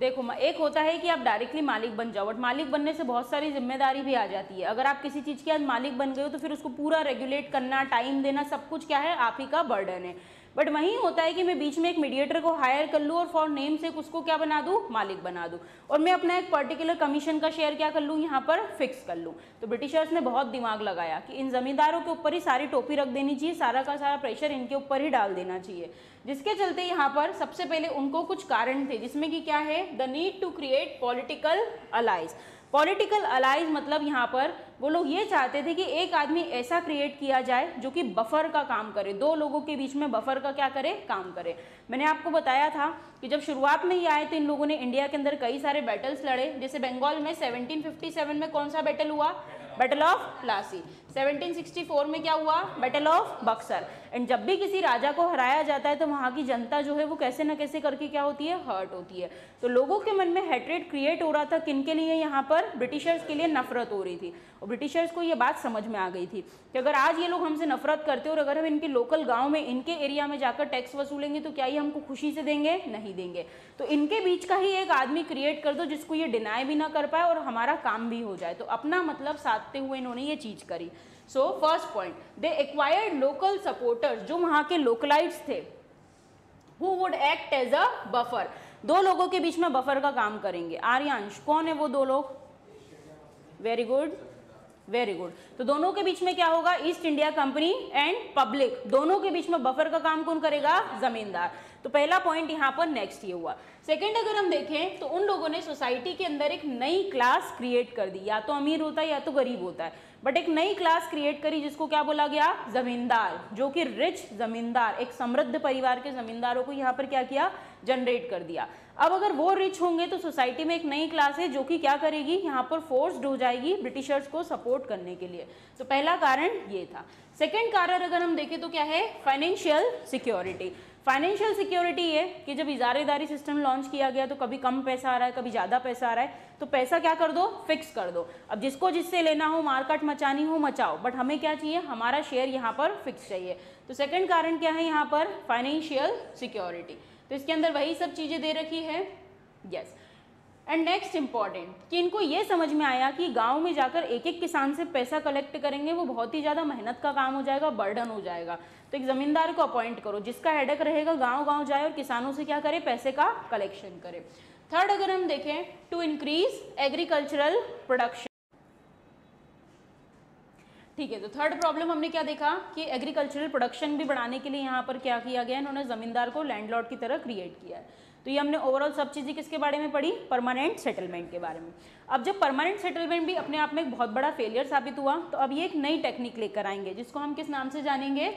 देखो, एक होता है कि आप डायरेक्टली मालिक बन जाओ, बट मालिक बनने से बहुत सारी जिम्मेदारी भी आ जाती है। अगर आप किसी चीज़ के आज मालिक बन गए हो तो फिर उसको पूरा रेगुलेट करना, टाइम देना, सब कुछ क्या है? आप ही का बर्डन है। बट वहीं होता है कि मैं बीच में एक मीडिएटर को हायर कर लूँ और फॉर नेम से उसको क्या बना दूँ? मालिक बना दूँ, और मैं अपना एक पर्टिकुलर कमीशन का शेयर क्या कर लूँ? यहाँ पर फिक्स कर लूँ। तो ब्रिटिशर्स ने बहुत दिमाग लगाया कि इन ज़मींदारों के ऊपर ही सारी टोपी रख देनी चाहिए, सारा का सारा प्रेशर इनके ऊपर ही डाल देना चाहिए, जिसके चलते यहाँ पर सबसे पहले उनको कुछ कारण थे, जिसमें कि क्या है? The need to create political allies. Political allies मतलब यहाँ पर वो लोग ये चाहते थे कि एक आदमी ऐसा क्रिएट किया जाए जो कि बफर का काम करे, दो लोगों के बीच में बफर का क्या करे? काम करे। मैंने आपको बताया था कि जब शुरुआत में ये आए तो इन लोगों ने इंडिया के अंदर कई सारे बैटल्स लड़े। जैसे बंगाल में सेवनटीन फिफ्टी सेवन में कौन सा बैटल हुआ? Battle of Plassey. Seventeen sixty four में क्या हुआ? Battle of Buxar. एंड जब भी किसी राजा को हराया जाता है तो वहाँ की जनता जो है वो कैसे ना कैसे करके क्या होती है? हर्ट होती है। तो लोगों के मन में हेट्रेड क्रिएट हो रहा था। किन के लिए? यहाँ पर ब्रिटिशर्स के लिए नफरत हो रही थी, और ब्रिटिशर्स को ये बात समझ में आ गई थी कि अगर आज ये लोग हमसे नफरत करते और अगर हम इनके लोकल गाँव में, इनके एरिया में जाकर टैक्स वसूलेंगे तो क्या ये हमको खुशी से देंगे? नहीं देंगे। तो इनके बीच का ही एक आदमी क्रिएट कर दो जिसको ये डिनाई भी ना कर पाए और हमारा काम भी हो जाए। तो अपना मतलब साधते हुए इन्होंने ये चीज़ करी। So first point, they acquired local supporters. जो वहाँ के लोकलाइट्स थे, who would act as a buffer, दो लोगों के बीच में बफर का काम करेंगे। आर्यांश, कौन है वो दो लोग? Very good, very good. तो दोनों के बीच में क्या होगा? East India company and public, दोनों के बीच में बफर का काम कौन करेगा? जमींदार। तो पहला पॉइंट यहाँ पर नेक्स्ट ये हुआ। सेकंड, अगर हम देखें तो उन लोगों ने सोसाइटी के अंदर एक नई क्लास क्रिएट कर दी। या तो अमीर होता है या तो गरीब होता है, बट एक नई क्लास क्रिएट करी जिसको क्या बोला गया? जमींदार। जो कि रिच जमींदार, एक समृद्ध परिवार के जमींदारों को यहाँ पर क्या किया? जनरेट कर दिया। अब अगर वो रिच होंगे तो सोसाइटी में एक नई क्लास है जो कि क्या करेगी? यहाँ पर फोर्स्ड हो जाएगी ब्रिटिशर्स को सपोर्ट करने के लिए। तो पहला कारण ये था। सेकेंड कारण अगर हम देखें तो क्या है? Financial security. फाइनेंशियल सिक्योरिटी ये कि जब इजारेदारी सिस्टम लॉन्च किया गया तो कभी कम पैसा आ रहा है, कभी ज़्यादा पैसा आ रहा है, तो पैसा क्या कर दो? फिक्स कर दो। अब जिसको जिससे लेना हो, मार्केट मचानी हो, मचाओ, बट हमें क्या चाहिए? हमारा शेयर यहाँ पर फिक्स चाहिए। तो सेकंड कारण क्या है यहाँ पर? Financial security. तो इसके अंदर वही सब चीज़ें दे रखी है। यस, एंड नेक्स्ट इम्पॉर्टेंट कि इनको ये समझ में आया कि गांव में जाकर एक एक किसान से पैसा कलेक्ट करेंगे वो बहुत ही ज़्यादा मेहनत का काम हो जाएगा, बर्डन हो जाएगा। तो एक ज़मींदार को अपॉइंट करो जिसका हेडक रहेगा गांव-गांव जाए और किसानों से क्या करे? पैसे का कलेक्शन करे। थर्ड, अगर हम देखें टू इंक्रीज एग्रीकल्चरल प्रोडक्शन। ठीक है, तो थर्ड प्रॉब्लम हमने क्या देखा कि एग्रीकल्चरल प्रोडक्शन भी बढ़ाने के लिए यहाँ पर क्या किया गया? इन्होंने ज़मींदार को लैंडलॉर्ड की तरह क्रिएट किया है। तो ये हमने ओवरऑल सब चीज़ें किसके बारे में पढ़ी? परमानेंट सेटलमेंट के बारे में। अब जब परमानेंट सेटलमेंट भी अपने आप में एक बहुत बड़ा फेलियर साबित हुआ तो अब ये एक नई टेक्निक लेकर आएंगे जिसको हम किस नाम से जानेंगे?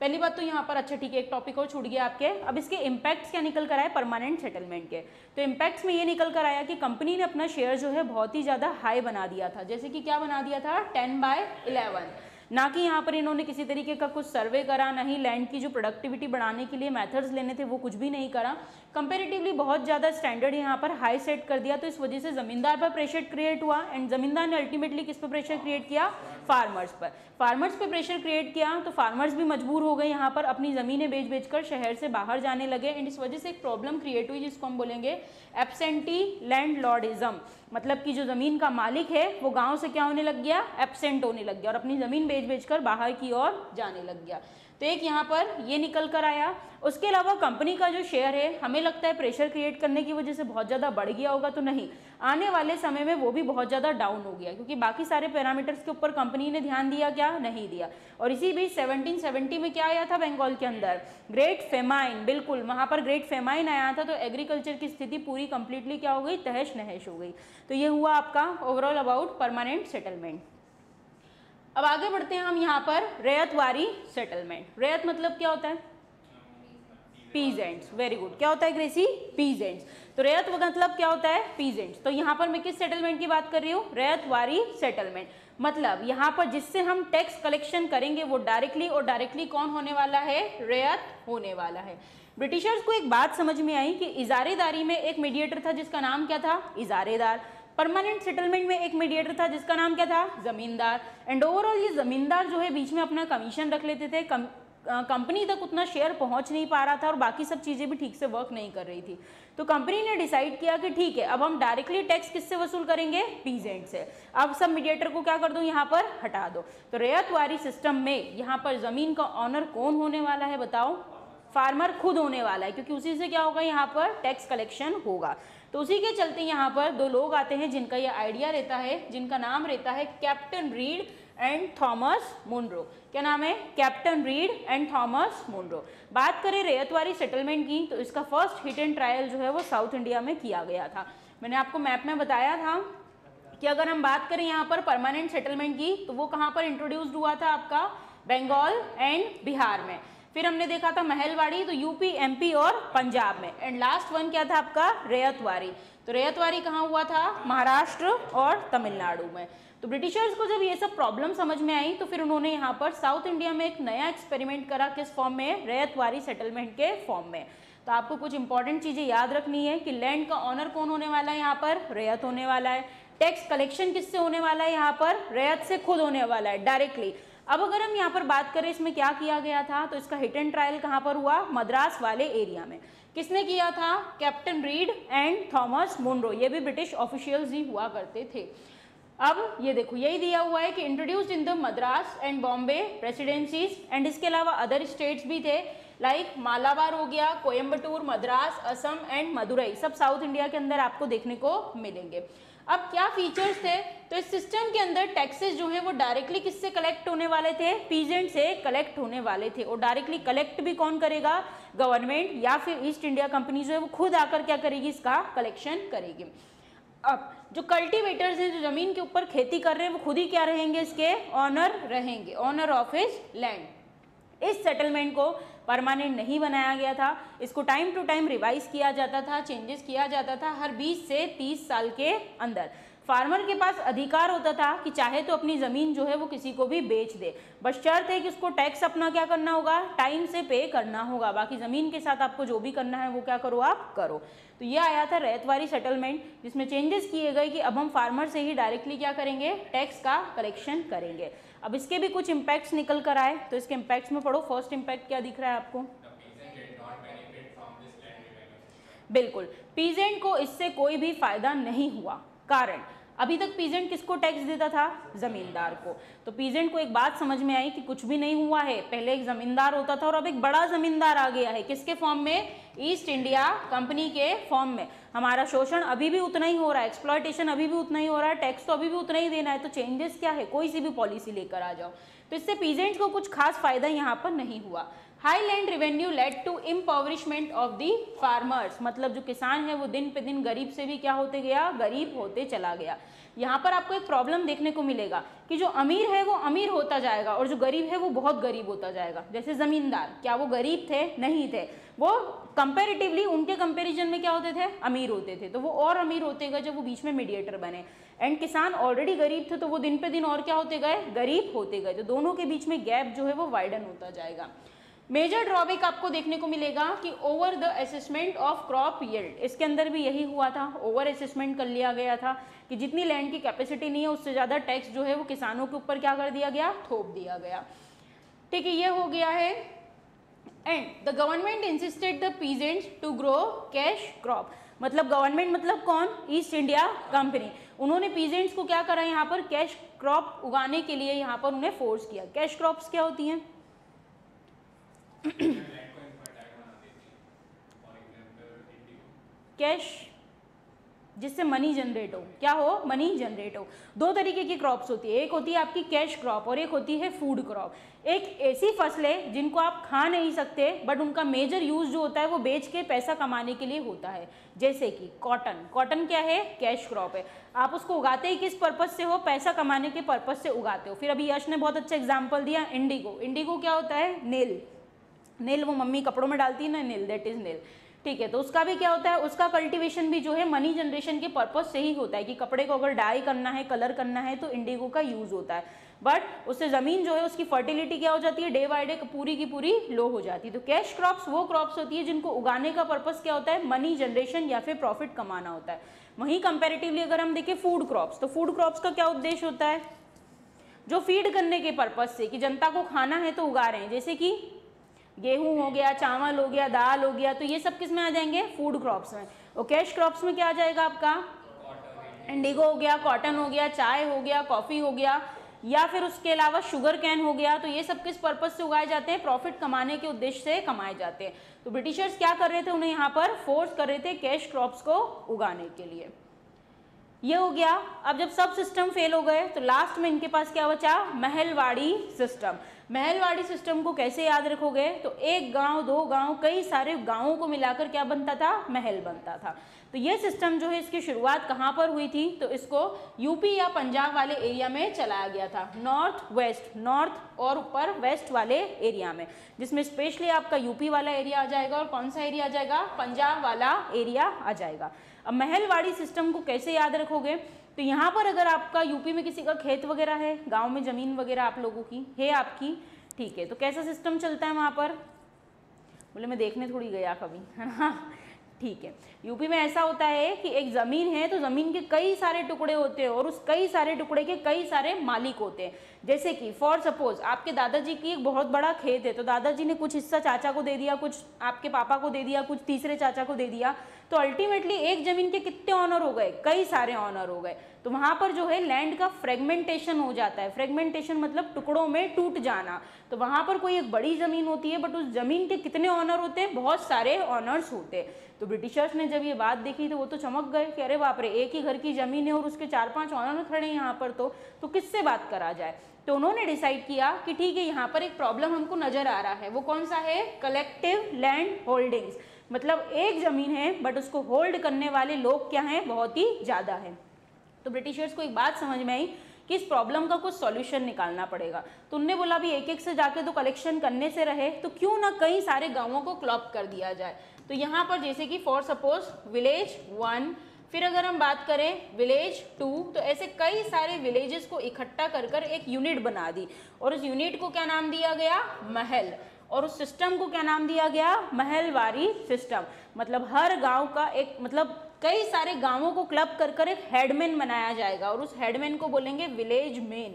पहली बात तो यहाँ पर, अच्छा ठीक है एक टॉपिक और छूट गया आपके। अब इसके इम्पैक्ट्स क्या निकल कर आए परमानेंट सेटलमेंट के, तो इम्पैक्ट्स में ये निकल कर आया कि कंपनी ने अपना शेयर जो है बहुत ही ज़्यादा हाई बना दिया था, जैसे कि क्या बना दिया था टेन बाय इलेवन, ना कि यहाँ पर इन्होंने किसी तरीके का कुछ सर्वे करा, ना ही लैंड की जो प्रोडक्टिविटी बढ़ाने के लिए मेथड्स लेने थे वो कुछ भी नहीं करा। कंपेरेटिवली बहुत ज़्यादा स्टैंडर्ड यहाँ पर हाई सेट कर दिया, तो इस वजह से ज़मींदार पर प्रेशर क्रिएट हुआ, एंड ज़मींदार ने अल्टीमेटली किस पर प्रेशर क्रिएट किया, फार्मर्स पर। फार्मर्स पे प्रेशर क्रिएट किया तो फार्मर्स भी मजबूर हो गए यहाँ पर अपनी ज़मीनें बेच बेच कर शहर से बाहर जाने लगे, एंड इस वजह से एक प्रॉब्लम क्रिएट हुई जिसको हम बोलेंगे एब्सेंटी लैंडलॉर्डिज्म, मतलब कि जो ज़मीन का मालिक है वो गाँव से क्या होने लग गया, एब्सेंट होने लग गया और अपनी ज़मीन बेच बेच कर बाहर की ओर जाने लग गया। तो एक यहाँ पर ये निकल कर आया। उसके अलावा कंपनी का जो शेयर है, हमें लगता है प्रेशर क्रिएट करने की वजह से बहुत ज़्यादा बढ़ गया होगा, तो नहीं, आने वाले समय में वो भी बहुत ज़्यादा डाउन हो गया, क्योंकि बाकी सारे पैरामीटर्स के ऊपर कंपनी ने ध्यान दिया क्या, नहीं दिया। और इसी बीच सेवनटीन सेवेंटी में क्या आया था बंगाल के अंदर, ग्रेट फेमाइन, बिल्कुल वहाँ पर ग्रेट फेमाइन आया था, तो एग्रीकल्चर की स्थिति पूरी कंप्लीटली क्या हो गई, तहश नहश हो गई। तो ये हुआ आपका ओवरऑल अबाउट परमानेंट सेटलमेंट। अब आगे बढ़ते हैं हम यहाँ पर रैयतवारी सेटलमेंट। रैयत मतलब क्या होता है, पीजेंट्स, वेरी गुड, क्या होता है ग्रेसी, पीजेंट्स। तो रैयत मतलब क्या होता है, पीजेंट्स। तो यहाँ पर मैं किस सेटलमेंट की बात कर रही हूँ, रैयतवारी सेटलमेंट, मतलब यहाँ पर जिससे हम टैक्स कलेक्शन करेंगे वो डायरेक्टली और डायरेक्टली कौन होने वाला है, रैयत होने वाला है। ब्रिटिशर्स को एक बात समझ में आई कि इजारेदारी में एक मीडिएटर था जिसका नाम क्या था, इजारेदार। परमानेंट सेटलमेंट में एक मीडिएटर था जिसका नाम क्या था, ज़मींदार। एंड ओवरऑल ये ज़मींदार जो है बीच में अपना कमीशन रख लेते थे, कम कंपनी तक उतना शेयर पहुंच नहीं पा रहा था और बाकी सब चीज़ें भी ठीक से वर्क नहीं कर रही थी। तो कंपनी ने डिसाइड किया कि ठीक है, अब हम डायरेक्टली टैक्स किससे वसूल करेंगे, पीजेंट से। अब सब मीडिएटर को क्या कर दो, यहाँ पर हटा दो। तो रैयतवारी सिस्टम में यहाँ पर ज़मीन का ऑनर कौन होने वाला है, बताओ, फार्मर खुद होने वाला है, क्योंकि उसी से क्या होगा, यहाँ पर टैक्स कलेक्शन होगा। तो उसी के चलते यहाँ पर दो लोग आते हैं जिनका ये आइडिया रहता है, जिनका नाम रहता है captain read and Thomas Munro. क्या नाम है, captain read and Thomas Munro. बात करें रैयतवारी सेटलमेंट की, तो इसका फर्स्ट हिट एंड ट्रायल जो है वो साउथ इंडिया में किया गया था। मैंने आपको मैप में बताया था कि अगर हम बात करें यहाँ पर परमानेंट सेटलमेंट की, तो वो कहाँ पर इंट्रोड्यूस्ड हुआ था आपका, बंगाल एंड बिहार में। फिर हमने देखा था महलवाड़ी, तो यूपी, एमपी और पंजाब में। एंड लास्ट वन क्या था आपका, रैयतवारी। तो रैयतवारी कहाँ हुआ था, महाराष्ट्र और तमिलनाडु में। तो ब्रिटिशर्स को जब ये सब प्रॉब्लम समझ में आई तो फिर उन्होंने यहाँ पर साउथ इंडिया में एक नया एक्सपेरिमेंट करा, किस फॉर्म में, रैयतवारी सेटलमेंट के फॉर्म में। तो आपको कुछ इंपॉर्टेंट चीज़ें याद रखनी है कि लैंड का ऑनर कौन होने वाला है, यहाँ पर रैयत होने वाला है। टैक्स कलेक्शन किससे होने वाला है, यहाँ पर रैयत से खुद होने वाला है डायरेक्टली। अब अगर हम यहाँ पर बात करें इसमें क्या किया गया था, तो इसका हिट एंड ट्रायल कहाँ पर हुआ, मद्रास वाले एरिया में। किसने किया था, captain read and Thomas Munro, ये भी ब्रिटिश ऑफिशियल्स ही हुआ करते थे। अब ये देखो, यही दिया हुआ है कि introduced in the Madras and Bombay residencies, and इसके अलावा अदर स्टेट्स भी थे, लाइक like, मालाबार हो गया, कोयम्बटूर, मद्रास, असम एंड मदुरई, सब साउथ इंडिया के अंदर आपको देखने को मिलेंगे। अब क्या फीचर्स थे, तो इस सिस्टम के अंदर टैक्सेस जो है वो डायरेक्टली किससे कलेक्ट होने वाले थे, पीजेंट से कलेक्ट होने वाले थे। और डायरेक्टली कलेक्ट भी कौन करेगा, गवर्नमेंट या फिर ईस्ट इंडिया कंपनी जो है वो खुद आकर क्या करेगी, इसका कलेक्शन करेगी। अब जो कल्टीवेटर्स हैं, जो ज़मीन के ऊपर खेती कर रहे हैं, वो खुद ही क्या रहेंगे, इसके ऑनर रहेंगे, ऑनर ऑफ हिज लैंड। इस सेटलमेंट को परमानेंट नहीं बनाया गया था, इसको टाइम टू टाइम रिवाइज किया जाता था, चेंजेस किया जाता था हर बीस से तीस साल के अंदर। फार्मर के पास अधिकार होता था कि चाहे तो अपनी ज़मीन जो है वो किसी को भी बेच दे, बस शर्त है कि उसको टैक्स अपना क्या करना होगा, टाइम से पे करना होगा, बाकी ज़मीन के साथ आपको जो भी करना है वो क्या करो, आप करो। तो ये आया था रैयतवारी सेटलमेंट, जिसमें चेंजेस किए गए कि अब हम फार्मर से ही डायरेक्टली क्या करेंगे, टैक्स का कलेक्शन करेंगे। अब इसके भी कुछ इम्पैक्ट्स निकल कर आए, तो इसके इम्पैक्ट्स में पढ़ो। फर्स्ट इम्पैक्ट क्या दिख रहा है आपको, बिल्कुल पीजेंट को इससे कोई भी फायदा नहीं हुआ। कारण, अभी तक पीजेंट किसको टैक्स देता था, ज़मींदार को। तो पीजेंट को एक बात समझ में आई कि कुछ भी नहीं हुआ है, पहले एक ज़मींदार होता था और अब एक बड़ा ज़मींदार आ गया है, किसके फॉर्म में, ईस्ट इंडिया कंपनी के फॉर्म में। हमारा शोषण अभी भी उतना ही हो रहा है, एक्सप्लॉयटेशन अभी भी उतना ही हो रहा है, टैक्स तो अभी भी उतना ही देना है, तो चेंजेस क्या है, कोई सी भी पॉलिसी लेकर आ जाओ। तो इससे पीजेंट्स को कुछ खास फायदा यहाँ पर नहीं हुआ। High land revenue led to impoverishment of the farmers, मतलब जो किसान है वो दिन पे दिन गरीब से भी क्या होते गया, गरीब होते चला गया। यहाँ पर आपको एक प्रॉब्लम देखने को मिलेगा कि जो अमीर है वो अमीर होता जाएगा और जो गरीब है वो बहुत गरीब होता जाएगा। जैसे ज़मींदार, क्या वो गरीब थे? नहीं थे, वो कंपेरेटिवली उनके कंपेरिजन में क्या होते थे, अमीर होते थे। तो वो और अमीर होते गए जब वो बीच में मीडिएटर बने। एंड किसान ऑलरेडी गरीब थे तो वो दिन पे दिन और क्या होते गए, गरीब होते गए। तो दोनों के बीच में गैप जो है वो वाइडन होता जाएगा। मेजर ड्रॉबैक आपको देखने को मिलेगा कि over the assessment of crop yield, इसके अंदर भी यही हुआ था, ओवर असेसमेंट कर लिया गया था कि जितनी लैंड की कैपेसिटी नहीं है उससे ज़्यादा टैक्स जो है वो किसानों के ऊपर क्या कर दिया गया, थोप दिया गया। ठीक है, ये हो गया है। And the government insisted the peasants to grow cash crop, मतलब गवर्नमेंट मतलब कौन, ईस्ट इंडिया कंपनी, उन्होंने पीजेंट्स को क्या करा यहाँ पर, कैश क्रॉप उगाने के लिए यहाँ पर उन्हें फोर्स किया। कैश क्रॉप्स क्या होती हैं? कैश जिससे मनी जनरेट हो, क्या हो, मनी जनरेट हो। दो तरीके की क्रॉप्स होती है, एक होती है आपकी कैश क्रॉप और एक होती है फूड क्रॉप। एक ऐसी फसलें जिनको आप खा नहीं सकते बट उनका मेजर यूज़ जो होता है वो बेच के पैसा कमाने के लिए होता है, जैसे कि कॉटन। कॉटन क्या है, कैश क्रॉप है। आप उसको उगाते ही किस पर्पज़ से हो, पैसा कमाने के पर्पज़ से उगाते हो। फिर अभी यश ने बहुत अच्छा एग्जाम्पल दिया, इंडिगो। इंडिगो क्या होता है, नेल। नेल वो मम्मी कपड़ों में डालती है ना, नेल, दैट इज़ नेल। ठीक है, तो उसका भी क्या होता है, उसका कल्टीवेशन भी जो है मनी जनरेशन के पर्पज़ से ही होता है कि कपड़े को अगर डाई करना है, कलर करना है तो इंडिगो का यूज़ होता है। बट उससे ज़मीन जो है उसकी फर्टिलिटी क्या हो जाती है, डे बाय डे पूरी की पूरी लो हो जाती है। तो कैश क्रॉप्स वो क्रॉप्स होती है जिनको उगाने का पर्पज़ क्या होता है, मनी जनरेशन या फिर प्रॉफिट कमाना होता है। वहीं कंपेरेटिवली अगर हम देखें फूड क्रॉप्स, तो फूड क्रॉप्स का क्या उद्देश्य होता है, जो फीड करने के पर्पज़ से कि जनता को खाना है तो उगा रहे हैं, जैसे कि गेहूं हो गया, चावल हो गया, दाल हो गया, तो ये सब किस में आ जाएंगे, फूड क्रॉप्स में। और कैश क्रॉप्स में क्या आ जाएगा आपका, इंडिगो हो गया, कॉटन हो गया, चाय हो गया, कॉफ़ी हो गया, या फिर उसके अलावा शुगर कैन हो गया। तो ये सब किस पर्पज़ से उगाए जाते हैं, प्रॉफिट कमाने के उद्देश्य से कमाए जाते हैं। तो ब्रिटिशर्स क्या कर रहे थे, उन्हें यहाँ पर फोर्स कर रहे थे कैश क्रॉप्स को उगाने के लिए। ये हो गया। अब जब सब सिस्टम फेल हो गए तो लास्ट में इनके पास क्या बचा, महलवाड़ी सिस्टम। महलवाड़ी सिस्टम को कैसे याद रखोगे, तो एक गांव, दो गांव, कई सारे गांवों को मिलाकर क्या बनता था, महल बनता था। तो ये सिस्टम जो है इसकी शुरुआत कहाँ पर हुई थी, तो इसको यूपी या पंजाब वाले एरिया में चलाया गया था, नॉर्थ वेस्ट, नॉर्थ और ऊपर वेस्ट वाले एरिया में, जिसमें स्पेशली आपका यूपी वाला एरिया आ जाएगा और कौन सा एरिया आ जाएगा, पंजाब वाला एरिया आ जाएगा। अब महलवाड़ी सिस्टम को कैसे याद रखोगे, तो यहाँ पर अगर आपका यूपी में किसी का खेत वगैरह है, गांव में ज़मीन वगैरह आप लोगों की है आपकी, ठीक है, तो कैसा सिस्टम चलता है वहाँ पर, बोले मैं देखने थोड़ी गया कभी, है ना। ठीक है, यूपी में ऐसा होता है कि एक ज़मीन है तो ज़मीन के कई सारे टुकड़े होते हैं और उस कई सारे टुकड़े के कई सारे मालिक होते हैं। जैसे कि फॉर सपोज आपके दादाजी की एक बहुत बड़ा खेत है, तो दादाजी ने कुछ हिस्सा चाचा को दे दिया, कुछ आपके पापा को दे दिया, कुछ तीसरे चाचा को दे दिया, तो अल्टीमेटली एक ज़मीन के कितने ऑनर हो गए, कई सारे ऑनर हो गए। तो वहाँ पर जो है लैंड का फ्रेगमेंटेशन हो जाता है। फ्रेगमेंटेशन मतलब टुकड़ों में टूट जाना। तो वहाँ पर कोई एक बड़ी ज़मीन होती है बट उस ज़मीन के कितने ऑनर होते हैं, बहुत सारे ऑनर्स होते हैं। तो ब्रिटिशर्स ने जब ये बात देखी तो वो तो चमक गए कि अरे बाप रे, एक ही घर की ज़मीन है और उसके चार पांच ऑनर खड़े हैं यहाँ पर, तो तो किससे बात करा जाए। तो उन्होंने डिसाइड किया कि ठीक है, यहाँ पर एक प्रॉब्लम हमको नज़र आ रहा है, वो कौन सा है, कलेक्टिव लैंड होल्डिंग्स, मतलब एक ज़मीन है बट उसको होल्ड करने वाले लोग क्या हैं, बहुत ही ज़्यादा हैं। तो ब्रिटिशर्स को एक बात समझ में आई कि इस प्रॉब्लम का कुछ सॉल्यूशन निकालना पड़ेगा। तो उनने बोला भी एक एक से जाके तो कलेक्शन करने से रहे, तो क्यों ना कई सारे गांवों को क्लॉप कर दिया जाए। तो यहाँ पर जैसे कि फॉर सपोज विलेज वन, फिर अगर हम बात करें विलेज टू, तो ऐसे कई सारे विलेजेस को इकट्ठा कर कर एक यूनिट बना दी और उस यूनिट को क्या नाम दिया गया, महल, और उस सिस्टम को क्या नाम दिया गया, महलवारी सिस्टम। मतलब हर गाँव का एक, मतलब कई सारे गांवों को क्लब कर कर एक हेडमैन बनाया जाएगा और उस हेडमैन को बोलेंगे विलेज मैन।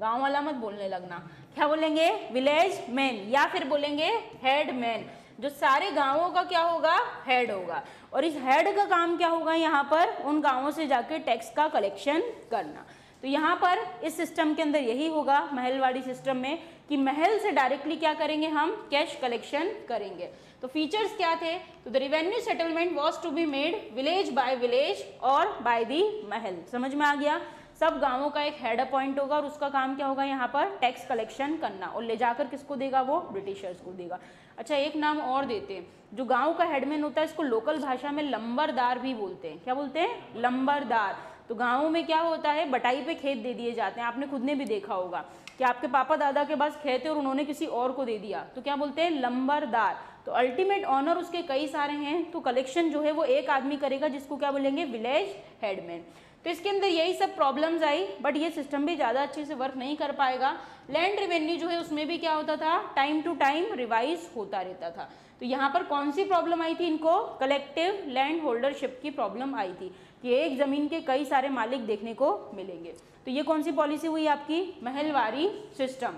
गांव वाला मत बोलने लगना, क्या बोलेंगे, विलेज मैन या फिर बोलेंगे हेडमैन, जो सारे गांवों का क्या होगा, हेड होगा। और इस हेड का काम क्या होगा यहाँ पर, उन गांवों से जाके टैक्स का कलेक्शन करना। तो यहाँ पर इस सिस्टम के अंदर यही होगा महलवाड़ी सिस्टम में कि महल से डायरेक्टली क्या करेंगे हम, कैश कलेक्शन करेंगे। तो फीचर्स क्या थे, तो the revenue settlement was to be made village by village और बाय दी महल। समझ में आ गया। सब गांवों का एक हेड अपॉइंट होगा और उसका काम क्या होगा यहाँ पर टैक्स कलेक्शन करना, और ले जाकर किसको देगा वो ब्रिटिशर्स को देगा। अच्छा एक नाम और देते हैं, जो गांव का हेडमैन होता है इसको लोकल भाषा में लंबरदार भी बोलते हैं। क्या बोलते हैं? लंबरदार। तो गाँव में क्या होता है, बटाई पे खेत दे दिए जाते हैं। आपने खुद ने भी देखा होगा कि आपके पापा दादा के पास खेत है और उन्होंने किसी और को दे दिया तो क्या बोलते हैं? लंबरदार। तो अल्टीमेट ऑनर उसके कई सारे हैं, तो कलेक्शन जो है वो एक आदमी करेगा जिसको क्या बोलेंगे? Village headman. तो इसके अंदर यही सब प्रॉब्लम्स आई, बट ये सिस्टम भी ज़्यादा अच्छे से वर्क नहीं कर पाएगा। लैंड रेवेन्यू जो है उसमें भी क्या होता था, टाइम टू टाइम रिवाइज होता रहता था। तो यहाँ पर कौन सी प्रॉब्लम आई थी इनको? कलेक्टिव लैंड होल्डरशिप की प्रॉब्लम आई थी कि एक ज़मीन के कई सारे मालिक देखने को मिलेंगे। तो ये कौन सी पॉलिसी हुई आपकी? महलवारी सिस्टम।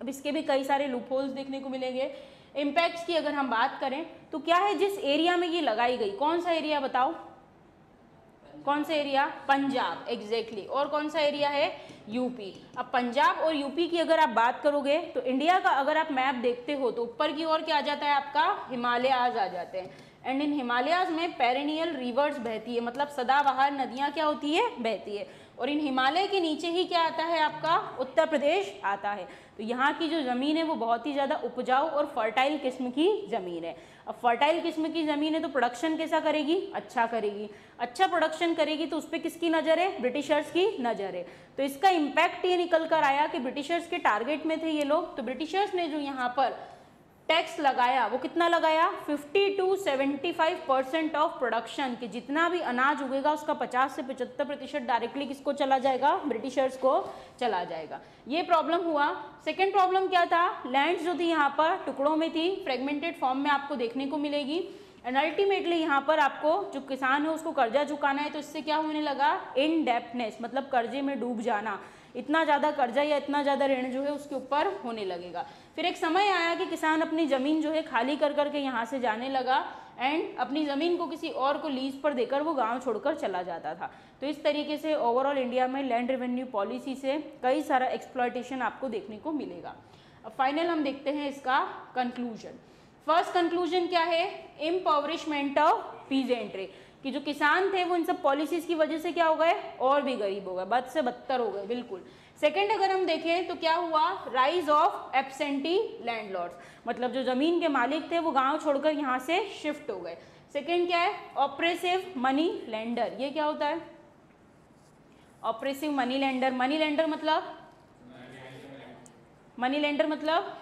अब इसके भी कई सारे लूपहोल्स देखने को मिलेंगे। इम्पैक्ट्स की अगर हम बात करें तो क्या है, जिस एरिया में ये लगाई गई, कौन सा एरिया बताओ, कौन सा एरिया? Punjab, exactly exactly. और कौन सा एरिया है? यूपी। अब पंजाब और यूपी की अगर आप बात करोगे तो इंडिया का अगर आप मैप देखते हो तो ऊपर की ओर क्या आ जाता है आपका? हिमालयाज आ जाते हैं। एंड इन हिमालयाज में पेरेनियल रिवर्स बहती है, मतलब सदाबहार नदियाँ क्या होती है? बहती है। और इन हिमालय के नीचे ही क्या आता है आपका? उत्तर प्रदेश आता है। तो यहाँ की जो ज़मीन है वो बहुत ही ज़्यादा उपजाऊ और फर्टाइल किस्म की ज़मीन है। अब फर्टाइल किस्म की ज़मीन है तो प्रोडक्शन कैसा करेगी? अच्छा करेगी। अच्छा प्रोडक्शन करेगी तो उस पर किसकी नज़र है? ब्रिटिशर्स की नज़र है। तो इसका इम्पैक्ट ये निकल कर आया कि ब्रिटिशर्स के टारगेट में थे ये लोग। तो ब्रिटिशर्स ने जो यहाँ पर टैक्स लगाया वो कितना लगाया? Fifty two seventy five percent of production, कि जितना भी अनाज उगेगा उसका पचास से पचहत्तर प्रतिशत डायरेक्टली किसको चला जाएगा? ब्रिटिशर्स को चला जाएगा। ये प्रॉब्लम हुआ। सेकंड प्रॉब्लम क्या था? लैंड्स जो थी यहाँ पर टुकड़ों में थी, फ्रेगमेंटेड फॉर्म में आपको देखने को मिलेगी। एंड अल्टीमेटली यहाँ पर आपको जो किसान है उसको कर्जा चुकाना है, तो इससे क्या होने लगा? इनडेप्टनेस, मतलब कर्जे में डूब जाना। इतना ज़्यादा कर्जा या इतना ज़्यादा ऋण जो है उसके ऊपर होने लगेगा। फिर एक समय आया कि किसान अपनी ज़मीन जो है खाली कर करके यहाँ से जाने लगा एंड अपनी ज़मीन को किसी और को लीज पर देकर वो गांव छोड़कर चला जाता था। तो इस तरीके से ओवरऑल इंडिया में लैंड रेवेन्यू पॉलिसी से कई सारा एक्सप्लॉयटेशन आपको देखने को मिलेगा। अब फाइनल हम देखते हैं इसका कंक्लूजन। फर्स्ट कंक्लूजन क्या है? इम्पावरिशमेंट ऑफ पीजेंट्री, कि जो किसान थे वो इन सब पॉलिसीज़ की वजह से क्या हो गए? और भी गरीब हो गए, बद से बदतर हो गए, बिल्कुल। सेकंड अगर हम देखें तो क्या हुआ? राइज ऑफ एब्सेंटी लैंडलॉर्ड्स, मतलब जो ज़मीन के मालिक थे वो गांव छोड़कर यहाँ से शिफ्ट हो गए। सेकंड क्या है? Oppressive money lender. ये क्या होता है? Oppressive money lender. Money lender मतलब मनी लेंडर मतलब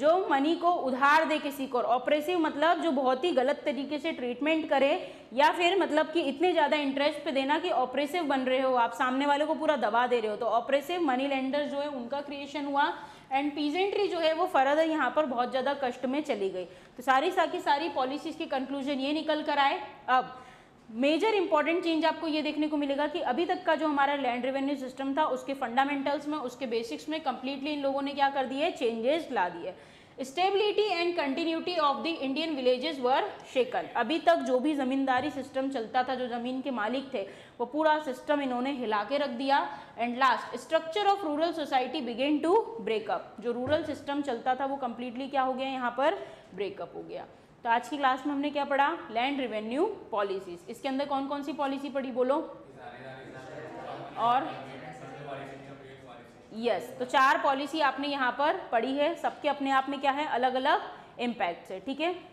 जो मनी को उधार दे किसी को। और ऑपरेसिव मतलब जो बहुत ही गलत तरीके से ट्रीटमेंट करे, या फिर मतलब कि इतने ज़्यादा इंटरेस्ट पे देना कि ऑपरेसिव बन रहे हो आप, सामने वाले को पूरा दबा दे रहे हो। तो ऑपरेसिव मनी लेंडर जो है उनका क्रिएशन हुआ। एंड पीजेंट्री जो है वो फर्दर यहाँ पर बहुत ज़्यादा कष्ट में चली गई। तो सारी साकी सारी पॉलिसीज़ के कंक्लूजन ये निकल कर आए। अब मेजर इंपॉर्टेंट चेंज आपको ये देखने को मिलेगा कि अभी तक का जो हमारा लैंड रेवेन्यू सिस्टम था उसके फंडामेंटल्स में, उसके बेसिक्स में कंप्लीटली इन लोगों ने क्या कर दिए? चेंजेस ला दिए। Stability and continuity of the Indian villages were shaken. अभी तक जो भी ज़मींदारी सिस्टम चलता था, जो ज़मीन के मालिक थे, वो पूरा सिस्टम इन्होंने हिला के रख दिया। And last, structure of rural society began to break up. जो रूरल सिस्टम चलता था वो कम्प्लीटली क्या हो गया? यहाँ पर ब्रेकअप हो गया। तो आज की क्लास में हमने क्या पढ़ा? Land revenue policies. इसके अंदर कौन कौन सी पॉलिसी पढ़ी बोलो? और यस yes, तो चार पॉलिसी आपने यहाँ पर पढ़ी है। सबके अपने आप में क्या है? अलग अलग इम्पैक्ट्स है। ठीक है।